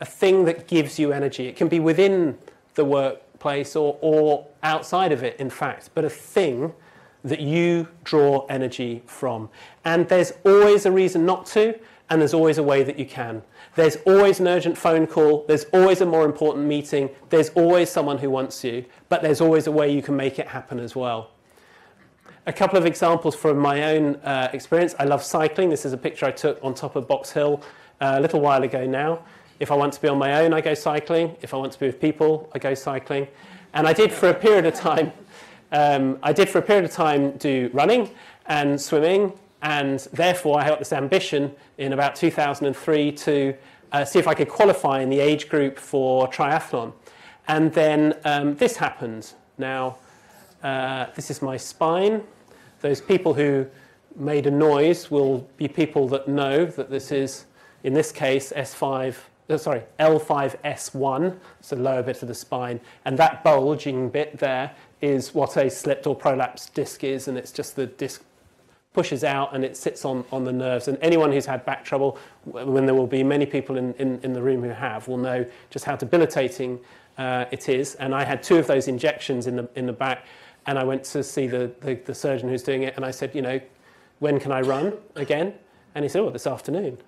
a thing that gives you energy. It can be within the workplace or, or outside of it, in fact, but a thing that you draw energy from. And there's always a reason not to, and there's always a way that you can. There's always an urgent phone call. There's always a more important meeting. There's always someone who wants you, but there's always a way you can make it happen as well. A couple of examples from my own uh, experience. I love cycling. This is a picture I took on top of Box Hill uh, a little while ago now. If I want to be on my own, I go cycling. If I want to be with people, I go cycling. And I did for a period of time, um, I did for a period of time do running and swimming, and therefore I had this ambition in about two thousand three to uh, see if I could qualify in the age group for triathlon. And then um, this happened. Now, uh, this is my spine. Those people who made a noise will be people that know that this is, in this case, S five. Sorry, L five S one, so lower bit of the spine, and that bulging bit there is what a slipped or prolapsed disc is, and it's just the disc pushes out and it sits on, on the nerves. And anyone who's had back trouble, when there will be many people in, in, in the room who have, will know just how debilitating uh, it is. And I had two of those injections in the, in the back, and I went to see the, the, the surgeon who's doing it, and I said, you know, when can I run again? And he said, well, this afternoon.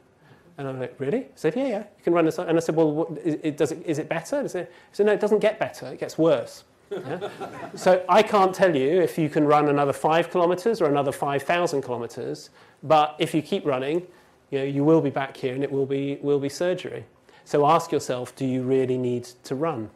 And I'm like, really? I said, yeah, yeah, you can run this. And I said, well, what, is, it, does it, is it better? And I said, I said, no, it doesn't get better. It gets worse. Yeah? So I can't tell you if you can run another five kilometres or another five thousand kilometres. But if you keep running, you know, you will be back here and it will be, will be surgery. So ask yourself, do you really need to run?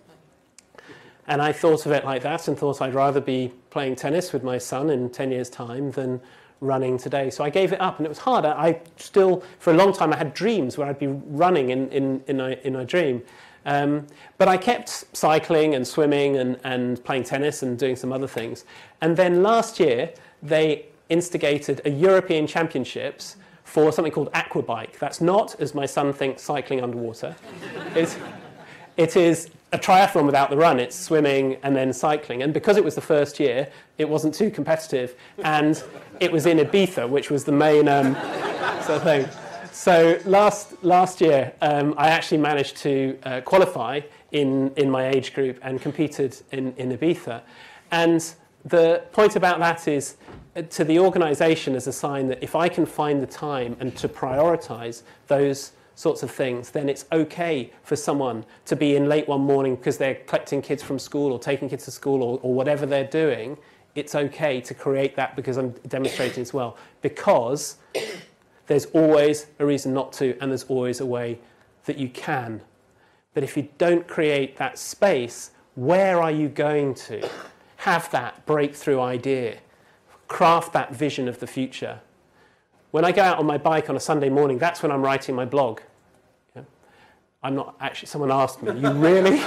And I thought of it like that and thought I'd rather be playing tennis with my son in ten years' time than running today. So I gave it up, and it was harder. I still, for a long time, I had dreams where I'd be running in, in, in, my, in my dream. Um, but I kept cycling and swimming and, and playing tennis and doing some other things. And then last year, they instigated a European Championships for something called aquabike. That's not, as my son thinks, cycling underwater. It's, it is a triathlon without the run. It's swimming and then cycling. And because it was the first year, it wasn't too competitive. And it was in Ibiza, which was the main um, sort of thing. So last, last year, um, I actually managed to uh, qualify in, in my age group and competed in, in Ibiza. And the point about that is, uh, to the organisation as a sign that if I can find the time and to prioritise those sorts of things, then it's okay for someone to be in late one morning because they're collecting kids from school or taking kids to school or, or whatever they're doing. It's okay to create that because I'm demonstrating as well, because there's always a reason not to, and there's always a way that you can. But if you don't create that space, where are you going to? Have that breakthrough idea. Craft that vision of the future. When I go out on my bike on a Sunday morning, that's when I'm writing my blog. Yeah. I'm not actually, someone asked me, you really?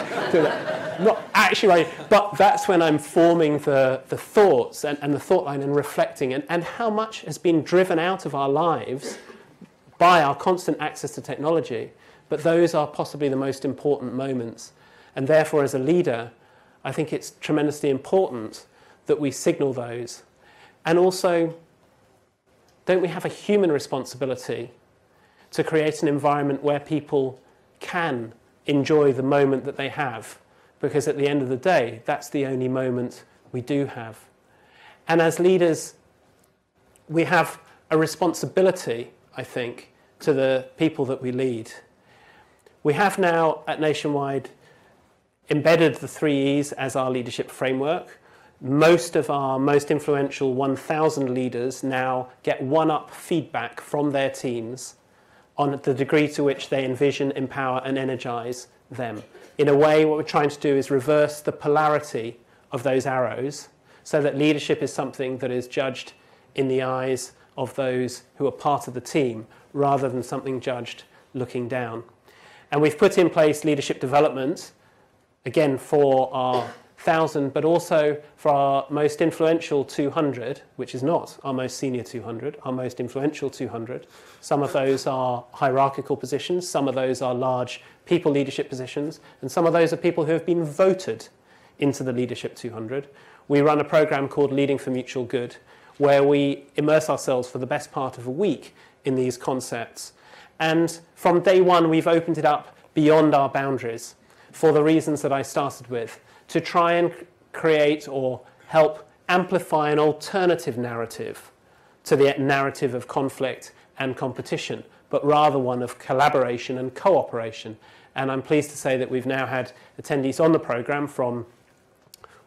Not actually writing, but that's when I'm forming the, the thoughts and, and the thought line and reflecting, and, and how much has been driven out of our lives by our constant access to technology. But those are possibly the most important moments. And therefore, as a leader, I think it's tremendously important that we signal those. And also, don't we have a human responsibility to create an environment where people can enjoy the moment that they have? Because at the end of the day, that's the only moment we do have. And as leaders, we have a responsibility, I think, to the people that we lead. We have now at Nationwide embedded the three E's as our leadership framework. most of our most influential one thousand leaders now get one-up feedback from their teams on the degree to which they envision, empower, and energize them. In a way, what we're trying to do is reverse the polarity of those arrows so that leadership is something that is judged in the eyes of those who are part of the team rather than something judged looking down. And we've put in place leadership development, again, for our one thousand, but also for our most influential two hundred, which is not our most senior two hundred, our most influential two hundred. Some of those are hierarchical positions, some of those are large people leadership positions, and some of those are people who have been voted into the Leadership two hundred. We run a program called Leading for Mutual Good, where we immerse ourselves for the best part of a week in these concepts. And from day one, we've opened it up beyond our boundaries for the reasons that I started with, to try and create or help amplify an alternative narrative to the narrative of conflict and competition, but rather one of collaboration and cooperation. And I'm pleased to say that we've now had attendees on the program from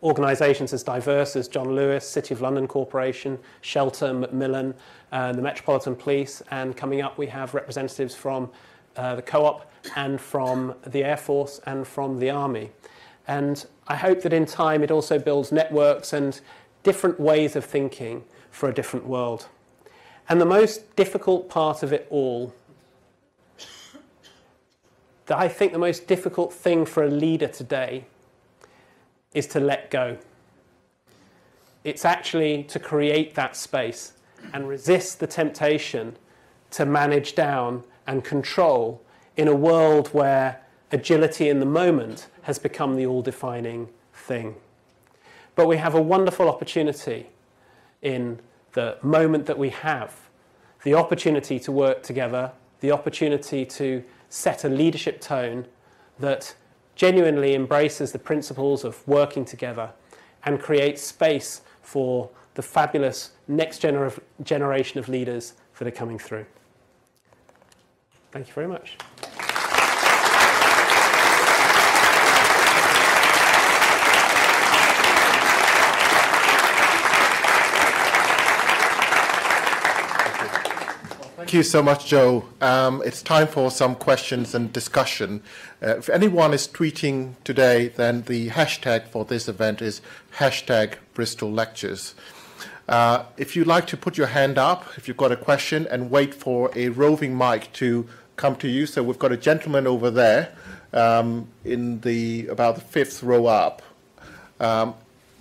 organisations as diverse as John Lewis, City of London Corporation, Shelter, Macmillan, uh, the Metropolitan Police, and coming up we have representatives from uh, the Co-op and from the Air Force and from the Army. And I hope that in time it also builds networks and different ways of thinking for a different world. And the most difficult part of it all, that I think the most difficult thing for a leader today is to let go. It's actually to create that space and resist the temptation to manage down and control in a world where agility in the moment has become the all-defining thing. But we have a wonderful opportunity in the moment that we have, the opportunity to work together, the opportunity to set a leadership tone that genuinely embraces the principles of working together and creates space for the fabulous next gener- generation of leaders that are coming through. Thank you very much. Thank you so much, Joe. Um, it's time for some questions and discussion. Uh, if anyone is tweeting today, then the hashtag for this event is hashtag Bristol Lectures. Uh, if you'd like to put your hand up, if you've got a question, and wait for a roving mic to come to you. So we've got a gentleman over there um, in the about the fifth row up. Um,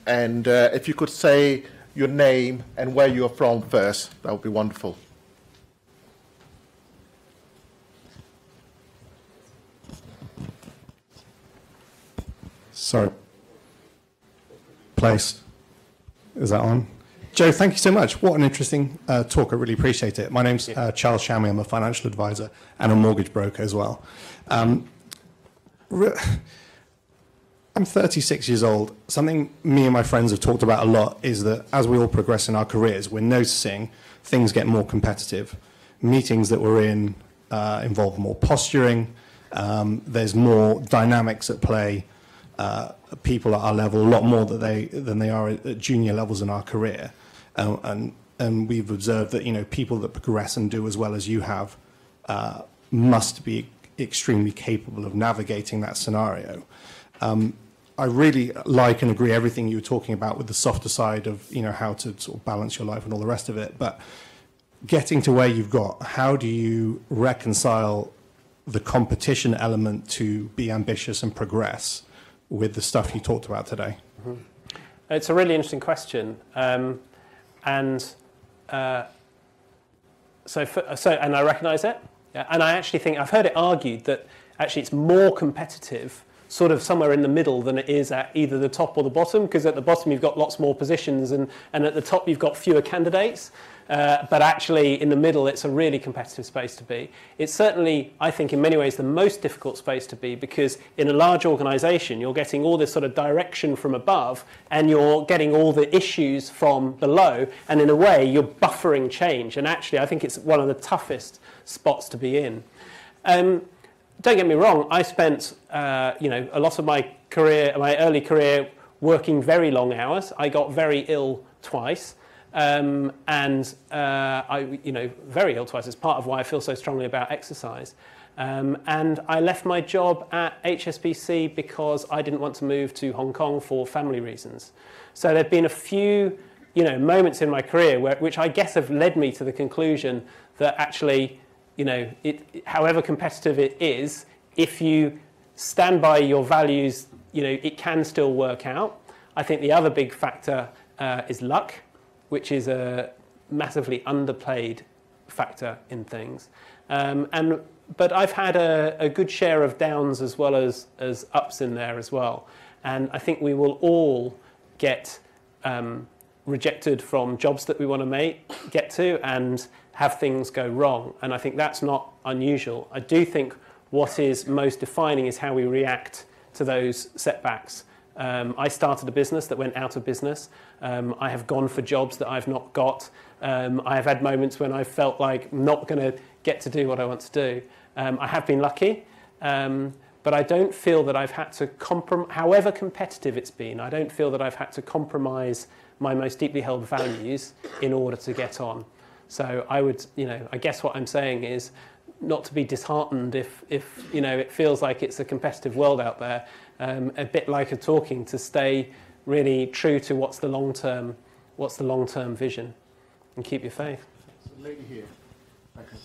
and uh, if you could say your name and where you're from first, that would be wonderful. Sorry, placed. Is that on? Joe, thank you so much. What an interesting uh, talk. I really appreciate it. My name's uh, Charles Shammy. I'm a financial advisor and a mortgage broker as well. Um, I'm thirty-six years old. Something me and my friends have talked about a lot is that as we all progress in our careers, we're noticing things get more competitive. Meetings that we're in uh, involve more posturing. Um, there's more dynamics at play. Uh, people at our level a lot more that they, than they are at, at junior levels in our career. Um, and, and we've observed that, you know, people that progress and do as well as you have uh, must be extremely capable of navigating that scenario. Um, I really like and agree everything you were talking about with the softer side of, you know, how to sort of balance your life and all the rest of it. But getting to where you've got, how do you reconcile the competition element to be ambitious and progress with the stuff you talked about today? Mm-hmm. It's a really interesting question, um, and uh, so for, so and I recognise it, yeah, and I actually think I've heard it argued that actually it's more competitive, sort of somewhere in the middle, than it is at either the top or the bottom, because at the bottom you've got lots more positions, and and at the top you've got fewer candidates. Uh, but actually, in the middle, it's a really competitive space to be. It's certainly, I think, in many ways, the most difficult space to be, because in a large organisation, you're getting all this sort of direction from above, and you're getting all the issues from below, and in a way, you're buffering change. And actually, I think it's one of the toughest spots to be in. Um, don't get me wrong. I spent, uh, you know, a lot of my career, my early career, working very long hours. I got very ill twice. Um, and uh, I, you know, very ill twice. It's part of why I feel so strongly about exercise. Um, and I left my job at H S B C because I didn't want to move to Hong Kong for family reasons. So there've been a few, you know, moments in my career where, which I guess have led me to the conclusion that actually, you know, it, however competitive it is, if you stand by your values, you know, it can still work out. I think the other big factor uh, is luck, which is a massively underplayed factor in things. Um, and, but I've had a, a good share of downs as well as, as ups in there as well. And I think we will all get um, rejected from jobs that we want to make, get to, and have things go wrong. And I think that's not unusual. I do think what is most defining is how we react to those setbacks. Um, I started a business that went out of business. Um, I have gone for jobs that I've not got. Um, I have had moments when I felt like I'm not going to get to do what I want to do. Um, I have been lucky, um, but I don't feel that I've had to compromise, however competitive it's been, I don't feel that I've had to compromise my most deeply held values in order to get on. So I would, you know, I guess what I'm saying is not to be disheartened if, if you know, it feels like it's a competitive world out there. Um, a bit like a talking, to stay really true to what's the long term, what's the long term vision, and keep your faith. So, lady here. Okay.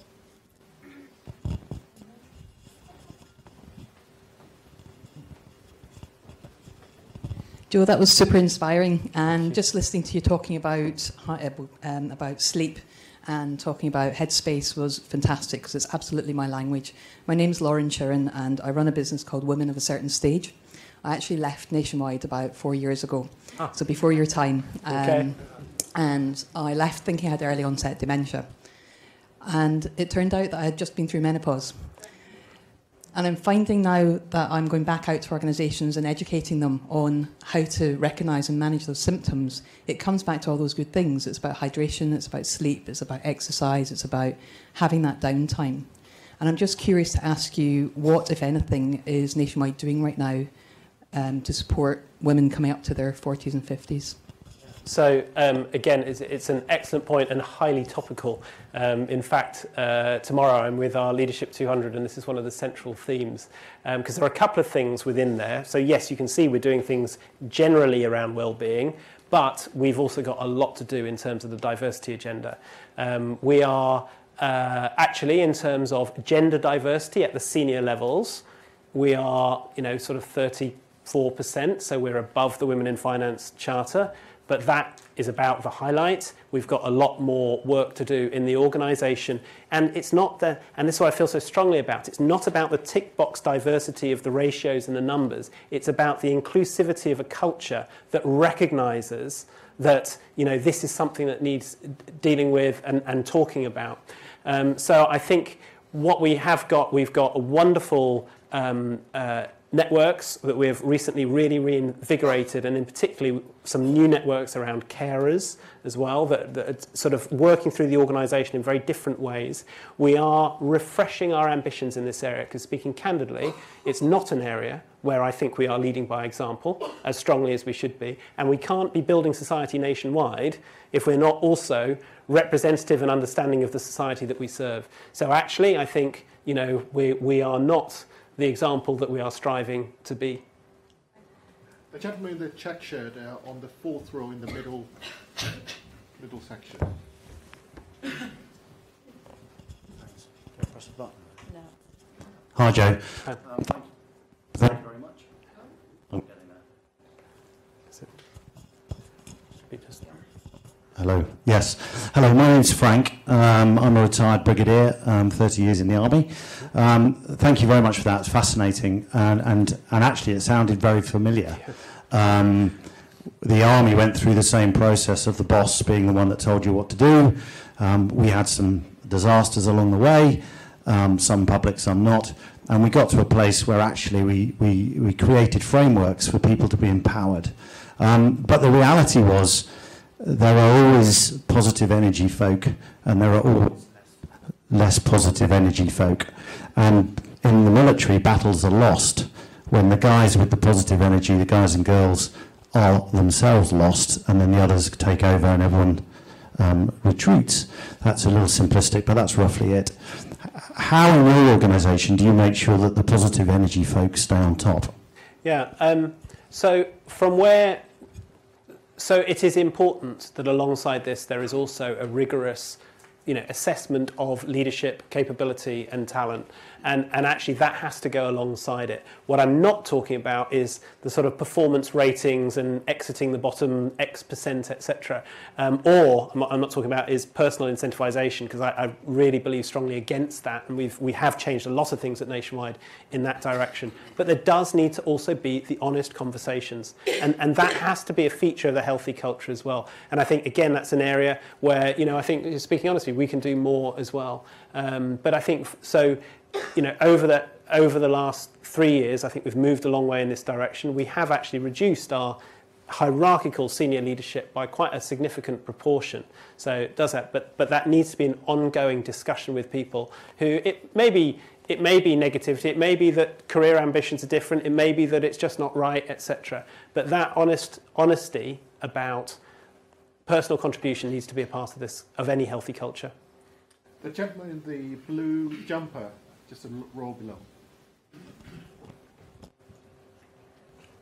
Joe, that was super inspiring, and just listening to you talking about um, about sleep and talking about Headspace was fantastic, because it's absolutely my language. My name's Lauren Sheeran, and I run a business called Women of a Certain Stage. I actually left Nationwide about four years ago, ah. so before your time. Um, okay. And I left thinking I had early onset dementia. And it turned out that I had just been through menopause. And I'm finding now that I'm going back out to organisations and educating them on how to recognise and manage those symptoms. It comes back to all those good things. It's about hydration, it's about sleep, it's about exercise, it's about having that downtime. And I'm just curious to ask you, what, if anything, is Nationwide doing right now Um, to support women coming up to their forties and fifties? So um, again, it's, it's an excellent point and highly topical. Um, in fact, uh, tomorrow I'm with our Leadership two hundred, and this is one of the central themes, because um, there are a couple of things within there. So yes, you can see we're doing things generally around well-being, but we've also got a lot to do in terms of the diversity agenda. Um, we are uh, actually, in terms of gender diversity at the senior levels, we are, you know, sort of thirty-four percent, so we're above the Women in Finance Charter, but that is about the highlights. We've got a lot more work to do in the organisation, and it's not the, and this is what I feel so strongly about, it's not about the tick box diversity of the ratios and the numbers, it's about the inclusivity of a culture that recognises that, you know, this is something that needs dealing with and, and talking about. Um, so I think what we have got, we've got a wonderful um, uh, networks that we've recently really reinvigorated, and in particular some new networks around carers as well that, that are sort of working through the organisation in very different ways. We are refreshing our ambitions in this area, because speaking candidly, it's not an area where I think we are leading by example as strongly as we should be, and we can't be building society nationwide if we're not also representative and understanding of the society that we serve. So actually I think, you know, we, we are not the example that we are striving to be. The gentleman in the check shirt uh, on the fourth row in the middle, middle section. Thanks. Don't press the button. No. Hi, Joe. Hi. Um, thank, you. thank you very much. Oh. I'm getting there. Is it? Should be just Hello. Yes. Hello. My name's Frank. Um, I'm a retired brigadier. Um, thirty years in the army. Um, thank you very much for that. It's fascinating, and and and actually, it sounded very familiar. Um, the army went through the same process of the boss being the one that told you what to do. Um, we had some disasters along the way, um, some public, some not, and we got to a place where actually we we we created frameworks for people to be empowered. Um, but the reality was, there are always positive energy folk, and there are always less positive energy folk. And in the military, battles are lost when the guys with the positive energy, the guys and girls, are themselves lost, and then the others take over and everyone um, retreats. That's a little simplistic, but that's roughly it. How in your organisation do you make sure that the positive energy folks stay on top? Yeah, um, so from where... So it is important that alongside this there is also a rigorous you know, assessment of leadership, capability and talent, and, and actually that has to go alongside it. What I'm not talking about is the sort of performance ratings and exiting the bottom X percent, et cetera. Um, or, I'm not, I'm not talking about is personal incentivization, because I, I really believe strongly against that, and we've, we have changed a lot of things at Nationwide in that direction. But there does need to also be the honest conversations, and, and that has to be a feature of the healthy culture as well. And I think, again, that's an area where, you know, I think, speaking honestly, we can do more as well, um, but I think so. You know, over the over the last three years, I think we've moved a long way in this direction. We have actually reduced our hierarchical senior leadership by quite a significant proportion. So it does that, but but that needs to be an ongoing discussion with people who it may be it may be negativity, it may be that career ambitions are different, it may be that it's just not right, et cetera. But that honest honesty about personal contribution needs to be a part of this, of any healthy culture. The gentleman in the blue jumper, just a roll below.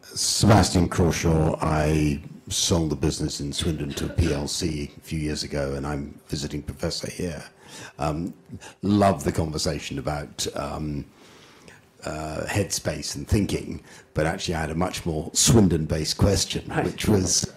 Sebastian Crawshaw. I sold the business in Swindon to a P L C a few years ago, and I'm visiting professor here. Um, love the conversation about um, uh, headspace and thinking, but actually I had a much more Swindon-based question, which was...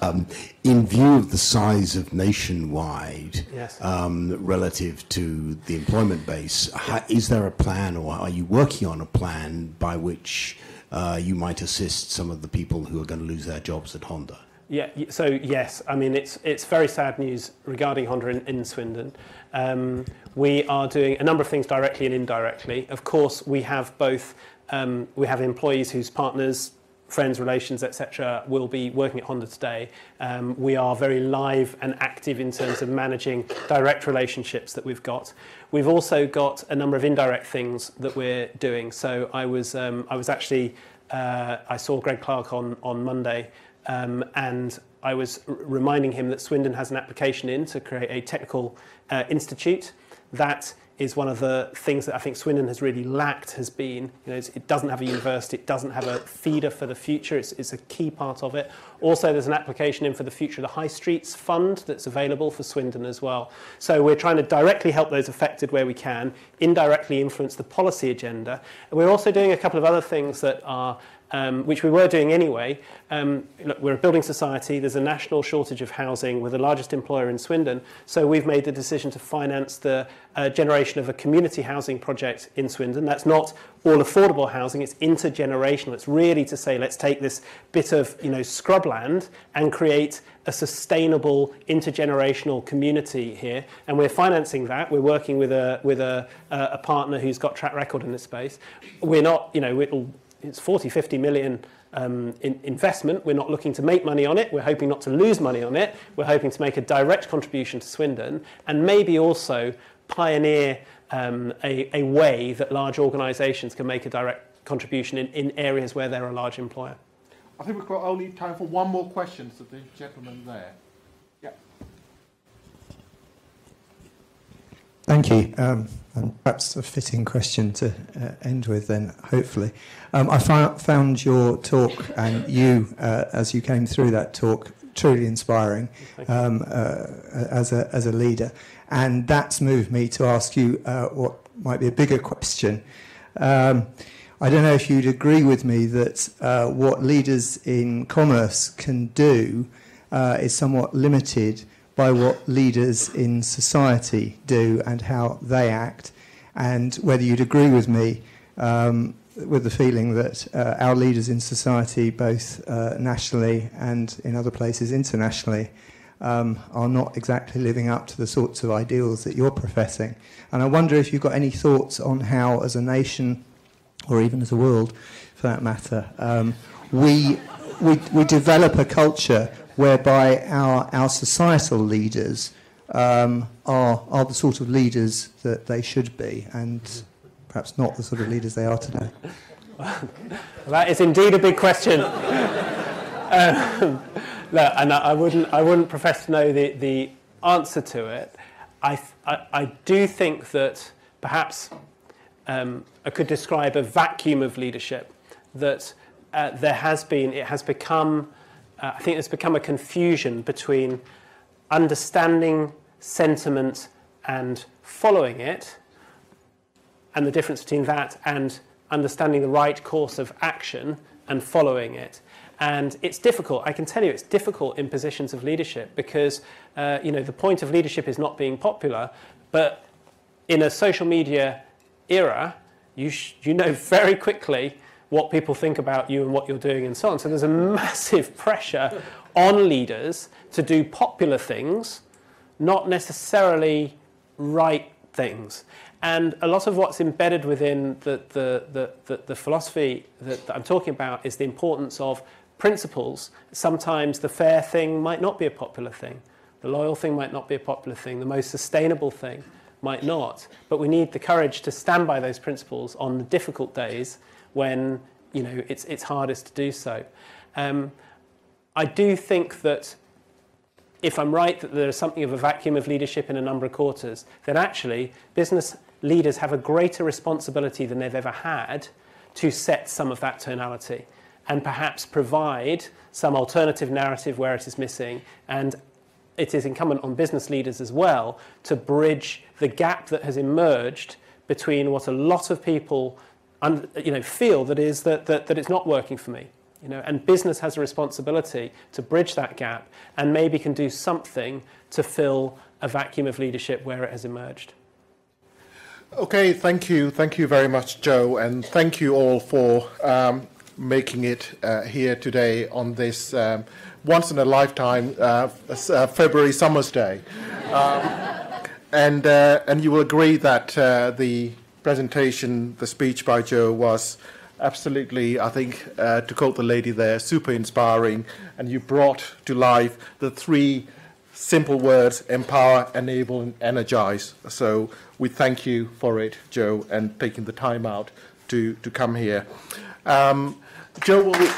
Um, in view of the size of Nationwide, yes. um, relative to the employment base, yes. how, is there a plan, or are you working on a plan by which uh, you might assist some of the people who are going to lose their jobs at Honda? Yeah. So yes, I mean it's it's very sad news regarding Honda in, in Swindon. Um, we are doing a number of things directly and indirectly. Of course, we have both. Um, we have employees whose partners, friends, relations, et cetera, will be working at Honda today. Um, we are very live and active in terms of managing direct relationships that we've got. We've also got a number of indirect things that we're doing. So I was, um, I was actually, uh, I saw Greg Clark on on Monday, um, and I was r reminding him that Swindon has an application in to create a technical uh, institute. That is one of the things that I think Swindon has really lacked, has been, you know, it doesn't have a university, it doesn't have a feeder for the future, it's, it's a key part of it. Also, there's an application in for the future of the High Streets Fund that's available for Swindon as well. So we're trying to directly help those affected where we can, indirectly influence the policy agenda. And we're also doing a couple of other things that are, Um, which we were doing anyway. Um, look, we're a building society. There's a national shortage of housing. We're the largest employer in Swindon. So we've made the decision to finance the uh, generation of a community housing project in Swindon. That's not all affordable housing. It's intergenerational. It's really to say, let's take this bit of you know, scrubland and create a sustainable intergenerational community here, and we're financing that. We're working with a with a, uh, a partner who's got track record in this space. We're not, you know, it'll it's forty, fifty million um, in investment. We're not looking to make money on it. We're hoping not to lose money on it. We're hoping to make a direct contribution to Swindon, and maybe also pioneer um, a, a way that large organisations can make a direct contribution in, in areas where they're a large employer. I think we've got only time for one more question, so the gentleman there. Yeah. Thank you. Um, And perhaps a fitting question to uh, end with then, hopefully. Um, I found your talk and you, uh, as you came through that talk, truly inspiring um, uh, as, a, as a leader. And that's moved me to ask you uh, what might be a bigger question. Um, I don't know if you'd agree with me that uh, what leaders in commerce can do uh, is somewhat limited by what leaders in society do and how they act, and whether you'd agree with me um, with the feeling that uh, our leaders in society, both uh, nationally and in other places internationally, um, are not exactly living up to the sorts of ideals that you're professing. And I wonder if you've got any thoughts on how, as a nation, or even as a world, for that matter, um, we, we, we develop a culture whereby our, our societal leaders um, are, are the sort of leaders that they should be, and perhaps not the sort of leaders they are today. Well, that is indeed a big question. Um, look, and I wouldn't, I wouldn't profess to know the, the answer to it. I, I, I do think that perhaps um, I could describe a vacuum of leadership that uh, there has been. It has become, uh, I think there's become a confusion between understanding sentiment and following it, and the difference between that and understanding the right course of action and following it. And it's difficult, I can tell you, it's difficult in positions of leadership because, uh, you know, the point of leadership is not being popular, but in a social media era, you, sh you know very quickly what people think about you and what you're doing and so on. So there's a massive pressure on leaders to do popular things, not necessarily right things. And a lot of what's embedded within the, the, the, the, the philosophy that, that I'm talking about is the importance of principles. Sometimes the fair thing might not be a popular thing. The loyal thing might not be a popular thing. The most sustainable thing might not. But we need the courage to stand by those principles on the difficult days when, you know, it's, it's hardest to do so. Um, I do think that if I'm right that there is something of a vacuum of leadership in a number of quarters, then actually business leaders have a greater responsibility than they've ever had to set some of that tonality and perhaps provide some alternative narrative where it is missing. And it is incumbent on business leaders as well to bridge the gap that has emerged between what a lot of people you know, feel that is that, that, that it's not working for me. You know, and business has a responsibility to bridge that gap and maybe can do something to fill a vacuum of leadership where it has emerged. Okay, thank you. Thank you very much, Joe, and thank you all for um, making it uh, here today on this um, once-in-a-lifetime uh, uh, February summer's day. Um, and, uh, and you will agree that uh, the presentation, the speech by Joe was absolutely, I think, uh, to quote the lady there, super inspiring. And you brought to life the three simple words, empower, enable, and energize. So we thank you for it, Joe, and taking the time out to, to come here. Um, Joe, will we...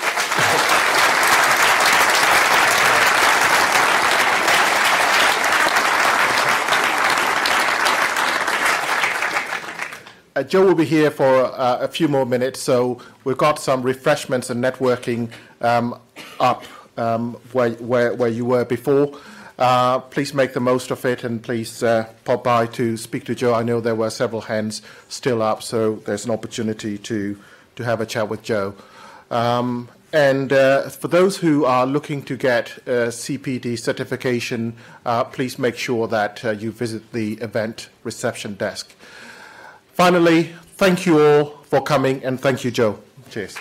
Uh, Joe will be here for uh, a few more minutes, so we've got some refreshments and networking um, up um, where, where, where you were before. Uh, please make the most of it, and please uh, pop by to speak to Joe. I know there were several hands still up, so there's an opportunity to, to have a chat with Joe. Um, and uh, for those who are looking to get uh, C P D certification, uh, please make sure that uh, you visit the event reception desk. Finally, thank you all for coming, and thank you, Joe. Cheers.